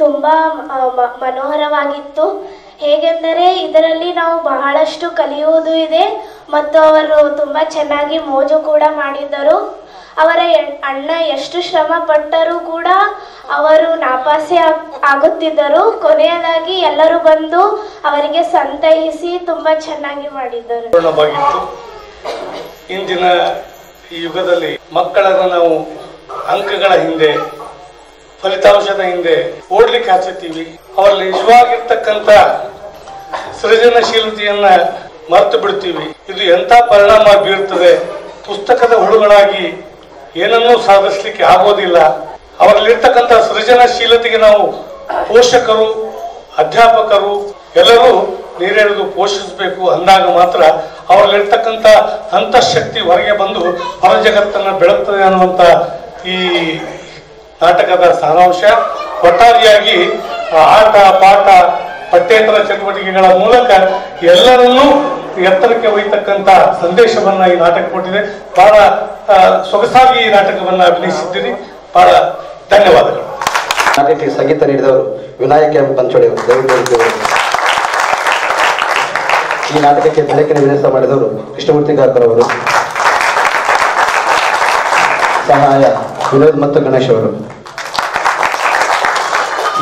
ತುಂಬಾ ಮನೋಹರವಾಗಿತ್ತು. ಹೇಗೆಂದರೆ ಇದರಲ್ಲಿ ನಾವು ಬಹಳಷ್ಟು ಕಲಿಯುವುದು ಇದೆ ಮತ್ತು ಅವರು ತುಂಬಾ ಚೆನ್ನಾಗಿ ಮೋಜು ಕೂಡ ಮಾಡಿದರು. ಅವರ ಅಣ್ಣ ಎಷ್ಟು ಶ್ರಮ ಪಟ್ಟರೂ ಕೂಡ ಅವರು ನಾಪಾಸೆ ಆಗುತ್ತಿದ್ದರು. ಕೊನೆಯದಾಗಿ ಎಲ್ಲರೂ ಬಂದು ಅವರಿಗೆ ಸಂತೈಸಿ ತುಂಬಾ ಚೆನ್ನಾಗಿ ಮಾಡಿದರು. ಇಂದಿನ ಈ ಯುಗದಲ್ಲಿ ಮಕ್ಕಳನ್ನ ನಾವು ಅಂಕಗಳ ಹಿಂದೆ ಫಲಿತಾಂಶದ ಹಿಂದೆ ಓಡಲಿಕ್ಕೆ ಹಚ್ಚುತ್ತೀವಿ. ಅವರಲ್ಲಿ ನಿಜವಾಗಿರ್ತಕ್ಕಂಥ ಸೃಜನಶೀಲತೆಯನ್ನು ಮರೆತು ಬಿಡ್ತೀವಿ. ಇದು ಎಂಥ ಪರಿಣಾಮ ಬೀರುತ್ತದೆ. ಪುಸ್ತಕದ ಹುಡುಗಳಾಗಿ ಏನನ್ನೂ ಸಾಧಿಸಲಿಕ್ಕೆ ಆಗೋದಿಲ್ಲ. ಅವರಲ್ಲಿರ್ತಕ್ಕಂಥ ಸೃಜನಶೀಲತೆಗೆ ನಾವು ಪೋಷಕರು ಅಧ್ಯಾಪಕರು ಎಲ್ಲರೂ ನೀರೆಳೆದು ಪೋಷಿಸಬೇಕು. ಅಂದಾಗ ಮಾತ್ರ ಅವರಲ್ಲಿರ್ತಕ್ಕಂಥ ಅಂತಃಶಕ್ತಿ ಹೊರಗೆ ಬಂದು ಹೊರ ಜಗತ್ತನ್ನು ಬೆಳಗ್ತದೆ ಅನ್ನುವಂಥ ಈ ನಾಟಕದ ಸಾರಾಂಶ. ಒಟ್ಟಾರೆಯಾಗಿ ಆಟ ಪಾಠ ಪಠ್ಯೇತರ ಚಟುವಟಿಕೆಗಳ ಮೂಲಕ ಎಲ್ಲರನ್ನೂ ಎತ್ತರಕ್ಕೆ ಒಯ್ಯತಕ್ಕಂಥ ಸಂದೇಶವನ್ನು ಈ ನಾಟಕ ಕೊಟ್ಟಿದೆ. ಬಹಳ ಸೊಗಸಾಗಿ ಈ ನಾಟಕವನ್ನು ಅಭಿನಯಿಸಿದ್ದೀರಿ. ಬಹಳ ಧನ್ಯವಾದಗಳು. ನಾಟಕಕ್ಕೆ ಸಂಗೀತ ನೀಡಿದವರು ವಿನಾಯಕ ಎಂ ಪಂಚೋಳಿಯವರು, ದೇವಿಂದ್ರವರು. ಈ ನಾಟಕಕ್ಕೆ ಬೆಳಕಿನ ವಿನ್ಯಾಸ ಮಾಡಿದವರು ಕೃಷ್ಣಮೂರ್ತಿ ಗಾರ್ಕರ್ ಅವರು, ಸಹಾಯ ವಿನೋದ್ ಮತ್ತು ಗಣೇಶ್ ಅವರು.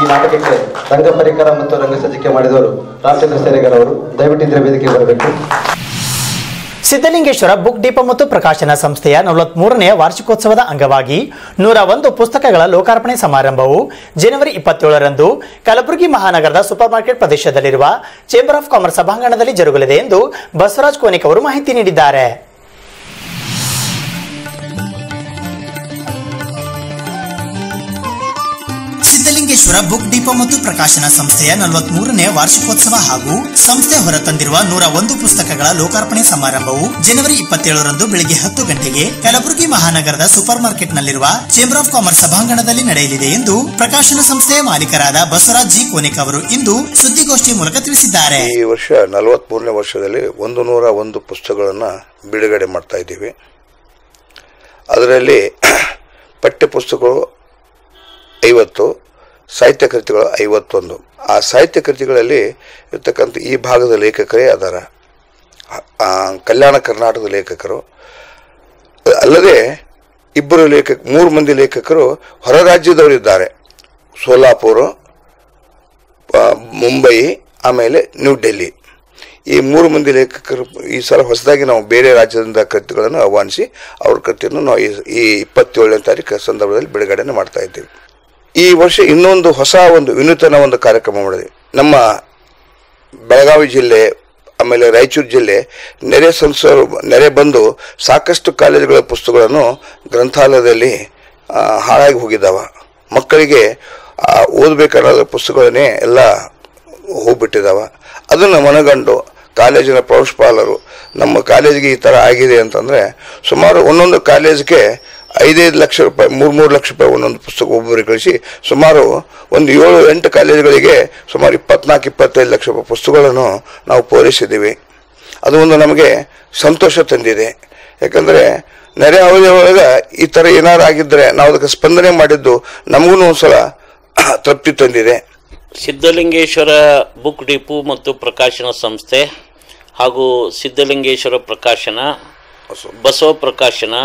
ಈ ನಾಟಕಕ್ಕೆ ರಂಗ ಪರಿಕರ ಮತ್ತು ರಂಗಸಜ್ಜಿಕೆ ಮಾಡಿದವರು ರಾಮಚಂದ್ರ ಸೇರಿಗರ್ ಅವರು. ದಯವಿಟ್ಟು ವೇದಿಕೆಗೆ ಬರಬೇಕು. ಸಿದ್ದಲಿಂಗೇಶ್ವರ ಬುಕ್ ದೀಪ ಮತ್ತು ಪ್ರಕಾಶನ ಸಂಸ್ಥೆಯ ನಲವತ್ಮೂರನೇ ವಾರ್ಷಿಕೋತ್ಸವದ ಅಂಗವಾಗಿ ನೂರ ಒಂದು ಪುಸ್ತಕಗಳ ಲೋಕಾರ್ಪಣೆ ಸಮಾರಂಭವು ಜನವರಿ ಇಪ್ಪತ್ತೇಳರಂದು ಕಲಬುರಗಿ ಮಹಾನಗರದ ಸೂಪರ್ ಮಾರ್ಕೆಟ್ ಪ್ರದೇಶದಲ್ಲಿರುವ ಚೇಂಬರ್ ಆಫ್ ಕಾಮರ್ಸ್ ಸಭಾಂಗಣದಲ್ಲಿ ಜರುಗಲಿದೆ ಎಂದು ಬಸವರಾಜ್ ಕೋನಿಕ್ ಅವರು ಮಾಹಿತಿ ನೀಡಿದ್ದಾರೆ. ಸಿದ್ದಲಿಂಗೇಶ್ವರ ಬುಕ್ ದೀಪ ಮತ್ತು ಪ್ರಕಾಶನ ಸಂಸ್ಥೆಯ ನಲವತ್ಮೂರನೇ ವಾರ್ಷಿಕೋತ್ಸವ ಹಾಗೂ ಸಂಸ್ಥೆ ಹೊರತಂದಿರುವ ನೂರ ಒಂದು ಪುಸ್ತಕಗಳ ಲೋಕಾರ್ಪಣೆ ಸಮಾರಂಭವು ಜನವರಿ ಇಪ್ಪತ್ತೇಳರಂದು ಬೆಳಗ್ಗೆ ಹತ್ತು ಗಂಟೆಗೆ ಕಲಬುರಗಿ ಮಹಾನಗರದ ಸೂಪರ್ ಮಾರ್ಕೆಟ್ನಲ್ಲಿರುವ ಚೇಂಬರ್ ಆಫ್ ಕಾಮರ್ಸ್ ಸಭಾಂಗಣದಲ್ಲಿ ನಡೆಯಲಿದೆ ಎಂದು ಪ್ರಕಾಶನ ಸಂಸ್ಥೆಯ ಮಾಲೀಕರಾದ ಬಸವರಾಜ್ ಜಿ ಕೋನಿಕ್ ಅವರು ಇಂದು ಸುದ್ದಿಗೋಷ್ಠಿ ಮೂಲಕ ತಿಳಿಸಿದ್ದಾರೆ. ಈ ವರ್ಷ ನಲವತ್ಮೂರನೇ ವರ್ಷದಲ್ಲಿ ಒಂದು ನೂರ ಒಂದು ಪುಸ್ತಕಗಳನ್ನು ಬಿಡುಗಡೆ ಮಾಡ್ತಾ ಇದ್ದೀವಿ. ಅದರಲ್ಲಿ ಪಠ್ಯ ಪುಸ್ತಕಗಳು ಐವತ್ತು, ಸಾಹಿತ್ಯ ಕೃತಿಗಳು ಐವತ್ತೊಂದು. ಆ ಸಾಹಿತ್ಯ ಕೃತಿಗಳಲ್ಲಿ ಇರ್ತಕ್ಕಂಥ ಈ ಭಾಗದ ಲೇಖಕರೇ ಅದರ ಕಲ್ಯಾಣ ಕರ್ನಾಟಕದ ಲೇಖಕರು ಅಲ್ಲದೆ ಇಬ್ಬರು ಲೇಖಕ ಮೂರು ಮಂದಿ ಲೇಖಕರು ಹೊರ ರಾಜ್ಯದವರಿದ್ದಾರೆ. ಸೋಲಾಪುರ, ಮುಂಬೈ, ಆಮೇಲೆ ನ್ಯೂ ಡೆಲ್ಲಿ. ಈ ಮೂರು ಮಂದಿ ಲೇಖಕರು ಈ ಸಲ ಹೊಸದಾಗಿ ನಾವು ಬೇರೆ ರಾಜ್ಯದಿಂದ ಕೃತಿಗಳನ್ನು ಆಹ್ವಾನಿಸಿ ಅವ್ರ ಕೃತಿಯನ್ನು ನಾವು ಈ ಇಪ್ಪತ್ತೇಳನೇ ತಾರೀಕು ಸಂದರ್ಭದಲ್ಲಿ ಬಿಡುಗಡೆ ಮಾಡ್ತಾ ಇದ್ದೀವಿ. ಈ ವರ್ಷ ಇನ್ನೊಂದು ಹೊಸ ಒಂದು ವಿನೂತನ ಒಂದು ಕಾರ್ಯಕ್ರಮ ಮಾಡಿದೆ. ನಮ್ಮ ಬೆಳಗಾವಿ ಜಿಲ್ಲೆ ಆಮೇಲೆ ರಾಯಚೂರು ಜಿಲ್ಲೆ ನೆರೆ ಸಂಸರು ನೆರೆ ಬಂದು ಸಾಕಷ್ಟು ಕಾಲೇಜುಗಳ ಪುಸ್ತಕಗಳನ್ನು ಗ್ರಂಥಾಲಯದಲ್ಲಿ ಹಾಳಾಗಿ ಹೋಗಿದ್ದಾವೆ. ಮಕ್ಕಳಿಗೆ ಓದಬೇಕಾದ ಪುಸ್ತಕಗಳನ್ನೇ ಎಲ್ಲ ಹೋಗ್ಬಿಟ್ಟಿದ್ದಾವೆ. ಅದನ್ನು ಮನಗಂಡು ಕಾಲೇಜಿನ ಪ್ರಾಂಶುಪಾಲರು ನಮ್ಮ ಕಾಲೇಜಿಗೆ ಈ ಥರ ಆಗಿದೆ ಅಂತಂದರೆ ಸುಮಾರು ಒಂದೊಂದು ಕಾಲೇಜಿಗೆ ಐದೈದು ಲಕ್ಷ ರೂಪಾಯಿ ಮೂರು ಮೂರು ಲಕ್ಷ ರೂಪಾಯಿ ಒಂದೊಂದು ಪುಸ್ತಕ ಒಬ್ಬೊಬ್ಬರಿಗೆ ಕಳಿಸಿ ಸುಮಾರು ಒಂದು ಏಳು ಎಂಟು ಕಾಲೇಜುಗಳಿಗೆ ಸುಮಾರು ಇಪ್ಪತ್ನಾಲ್ಕು ಇಪ್ಪತ್ತೈದು ಲಕ್ಷ ರೂಪಾಯಿ ಪುಸ್ತಕಗಳನ್ನು ನಾವು ಪೂರೈಸಿದ್ದೀವಿ. ಅದು ಒಂದು ನಮಗೆ ಸಂತೋಷ ತಂದಿದೆ. ಯಾಕಂದರೆ ನೆರೆ ಅವಧಿಯೊಳಗೆ ಈ ಥರ ಏನಾರು ಆಗಿದ್ದರೆ ನಾವು ಅದಕ್ಕೆ ಸ್ಪಂದನೆ ಮಾಡಿದ್ದು ನಮಗೂ ಒಂದು ಸಲ ತೃಪ್ತಿ ತಂದಿದೆ. ಸಿದ್ಧಲಿಂಗೇಶ್ವರ ಬುಕ್ ಡಿಪು ಮತ್ತು ಪ್ರಕಾಶನ ಸಂಸ್ಥೆ ಹಾಗೂ ಸಿದ್ಧಲಿಂಗೇಶ್ವರ ಪ್ರಕಾಶನ, ಬಸವ ಪ್ರಕಾಶನ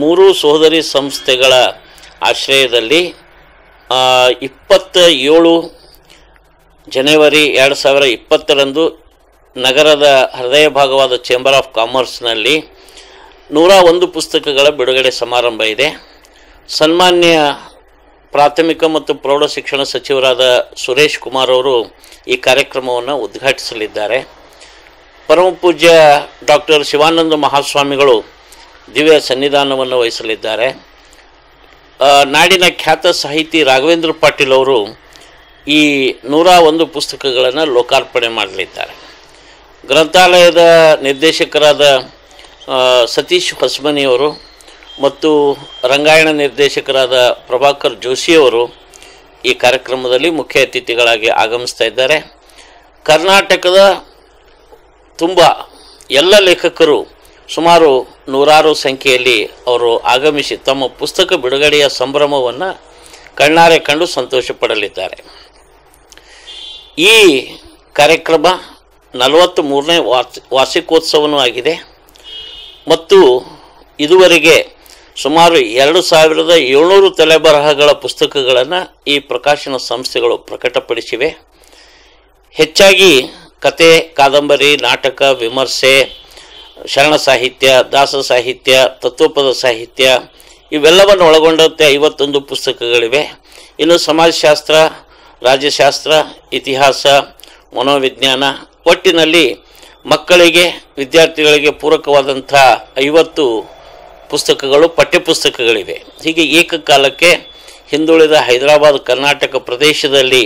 ಮೂರು ಸಹೋದರಿ ಸಂಸ್ಥೆಗಳ ಆಶ್ರಯದಲ್ಲಿ ಇಪ್ಪತ್ತ ಏಳು ಜನವರಿ ಎರಡು ಸಾವಿರ ಇಪ್ಪತ್ತರಂದು ನಗರದ ಹೃದಯ ಭಾಗವಾದ ಚೇಂಬರ್ ಆಫ್ ಕಾಮರ್ಸ್ನಲ್ಲಿ ನೂರ ಒಂದು ಪುಸ್ತಕಗಳ ಬಿಡುಗಡೆ ಸಮಾರಂಭ ಇದೆ. ಸನ್ಮಾನ್ಯ ಪ್ರಾಥಮಿಕ ಮತ್ತು ಪ್ರೌಢ ಶಿಕ್ಷಣ ಸಚಿವರಾದ ಸುರೇಶ್ ಕುಮಾರ್ ಅವರು ಈ ಕಾರ್ಯಕ್ರಮವನ್ನು ಉದ್ಘಾಟಿಸಲಿದ್ದಾರೆ. ಪರಮ ಪೂಜ್ಯ ಡಾಕ್ಟರ್ ಶಿವಾನಂದ ಮಹಾಸ್ವಾಮಿಗಳು ದಿವ್ಯ ಸನ್ನಿಧಾನವನ್ನು ವಹಿಸಲಿದ್ದಾರೆ. ನಾಡಿನ ಖ್ಯಾತ ಸಾಹಿತಿ ರಾಘವೇಂದ್ರ ಪಾಟೀಲ್ ಅವರು ಈ ನೂರ ಒಂದು ಪುಸ್ತಕಗಳನ್ನು ಲೋಕಾರ್ಪಣೆ ಮಾಡಲಿದ್ದಾರೆ. ಗ್ರಂಥಾಲಯದ ನಿರ್ದೇಶಕರಾದ ಸತೀಶ್ ಹೊಸಮನಿಯವರು ಮತ್ತು ರಂಗಾಯಣ ನಿರ್ದೇಶಕರಾದ ಪ್ರಭಾಕರ್ ಜೋಶಿಯವರು ಈ ಕಾರ್ಯಕ್ರಮದಲ್ಲಿ ಮುಖ್ಯ ಅತಿಥಿಗಳಾಗಿ ಆಗಮಿಸ್ತಾ ಇದ್ದಾರೆ. ಕರ್ನಾಟಕದ ತುಂಬ ಎಲ್ಲ ಲೇಖಕರು ಸುಮಾರು ನೂರಾರು ಸಂಖ್ಯೆಯಲ್ಲಿ ಅವರು ಆಗಮಿಸಿ ತಮ್ಮ ಪುಸ್ತಕ ಬಿಡುಗಡೆಯ ಸಂಭ್ರಮವನ್ನು ಕಣ್ಣಾರೆ ಕಂಡು ಸಂತೋಷ ಪಡಲಿದ್ದಾರೆ. ಈ ಕಾರ್ಯಕ್ರಮ ನಲವತ್ತಮೂರನೇ ವಾರ್ಷಿಕೋತ್ಸವನೂ ಆಗಿದೆ ಮತ್ತು ಇದುವರೆಗೆ ಸುಮಾರು ಎರಡು ಸಾವಿರದ ಏಳುನೂರು ತಲೆಬರಹಗಳ ಪುಸ್ತಕಗಳನ್ನು ಈ ಪ್ರಕಾಶನ ಸಂಸ್ಥೆಗಳು ಪ್ರಕಟಪಡಿಸಿವೆ. ಹೆಚ್ಚಾಗಿ ಕತೆ, ಕಾದಂಬರಿ, ನಾಟಕ, ವಿಮರ್ಶೆ, ಶರಣ ಸಾಹಿತ್ಯ, ದಾಸ ಸಾಹಿತ್ಯ, ತತ್ವಪದ ಸಾಹಿತ್ಯ ಇವೆಲ್ಲವನ್ನು ಒಳಗೊಂಡಂತೆ ಐವತ್ತೊಂದು ಪುಸ್ತಕಗಳಿವೆ. ಇನ್ನು ಸಮಾಜಶಾಸ್ತ್ರ, ರಾಜ್ಯಶಾಸ್ತ್ರ, ಇತಿಹಾಸ, ಮನೋವಿಜ್ಞಾನ ಒಟ್ಟಿನಲ್ಲಿ ಮಕ್ಕಳಿಗೆ ವಿದ್ಯಾರ್ಥಿಗಳಿಗೆ ಪೂರಕವಾದಂಥ ಐವತ್ತು ಪುಸ್ತಕಗಳು, ಪಠ್ಯಪುಸ್ತಕಗಳಿವೆ. ಹೀಗೆ ಏಕಕಾಲಕ್ಕೆ ಹಿಂದುಳಿದ ಹೈದರಾಬಾದ್ ಕರ್ನಾಟಕ ಪ್ರದೇಶದಲ್ಲಿ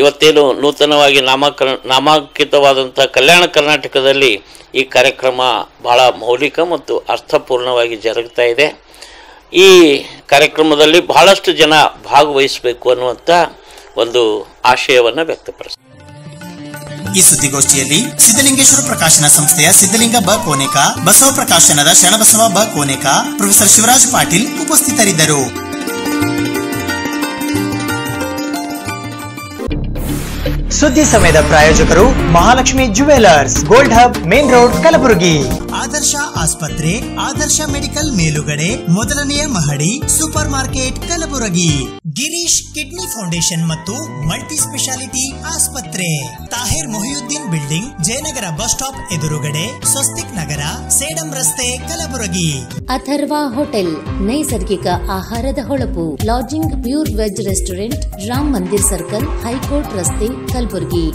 ಇವತ್ತೇನು ನೂತನವಾಗಿ ನಾಮಕ ನಾಮಾಂಕಿತವಾದಂಥ ಕಲ್ಯಾಣ ಕರ್ನಾಟಕದಲ್ಲಿ ಈ ಕಾರ್ಯಕ್ರಮ ಬಹಳ ಮೌಲಿಕ ಮತ್ತು ಅರ್ಥಪೂರ್ಣವಾಗಿ ಜರುಗ್ತಾ ಇದೆ. ಈ ಕಾರ್ಯಕ್ರಮದಲ್ಲಿ ಬಹಳಷ್ಟು ಜನ ಭಾಗವಹಿಸಬೇಕು ಅನ್ನುವಂಥ ಒಂದು ಆಶಯವನ್ನು ವ್ಯಕ್ತಪಡಿಸ್ತಾರೆ. ಈ ಸುದ್ದಿಗೋಷ್ಠಿಯಲ್ಲಿ ಸಿದ್ದಲಿಂಗೇಶ್ವರ ಪ್ರಕಾಶನ ಸಂಸ್ಥೆಯ ಸಿದ್ದಲಿಂಗ ಬ ಕೋನೇಕ, ಬಸವ ಪ್ರಕಾಶನದ ಶರಣಬಸವ ಬ ಕೋನೇಕ, ಪ್ರೊಫೆಸರ್ ಶಿವರಾಜ್ ಪಾಟೀಲ್ ಉಪಸ್ಥಿತರಿದ್ದರು. ಸುದ್ದಿ ಸಮಯದ ಪ್ರಾಯೋಜಕರು Mahalakshmi jewellers, gold hub, main road, Kalaburagi. ಆದರ್ಶ ಆಸ್ಪತ್ರೆ, ಆದರ್ಶ ಮೆಡಿಕಲ್ ಮೇಲುಗಡೆ, ಮೊದಲನೆಯ ಮಹಡಿ, super market, Kalaburagi. Girish kidney foundation ಮತ್ತು ಮಲ್ಟಿ ಸ್ಪೆಷಾಲಿಟಿ ಆಸ್ಪತ್ರೆ, Tahir Mohiuddin building, Jayanagar bus stop ಎದುರುಗಡೆ, ಸ್ವಸ್ತಿಕ್ ನಗರ, ಸೇಡಂ ರಸ್ತೆ, ಕಲಬುರಗಿ. ಅಥರ್ವಾ ಹೋಟೆಲ್, ನೈಸರ್ಗಿಕ ಆಹಾರದ ಹೊಳಪು. Lodging, pure veg restaurant, Ram Mandir circle, high court ರಸ್ತೆ, ಕಲಬುರಗಿ.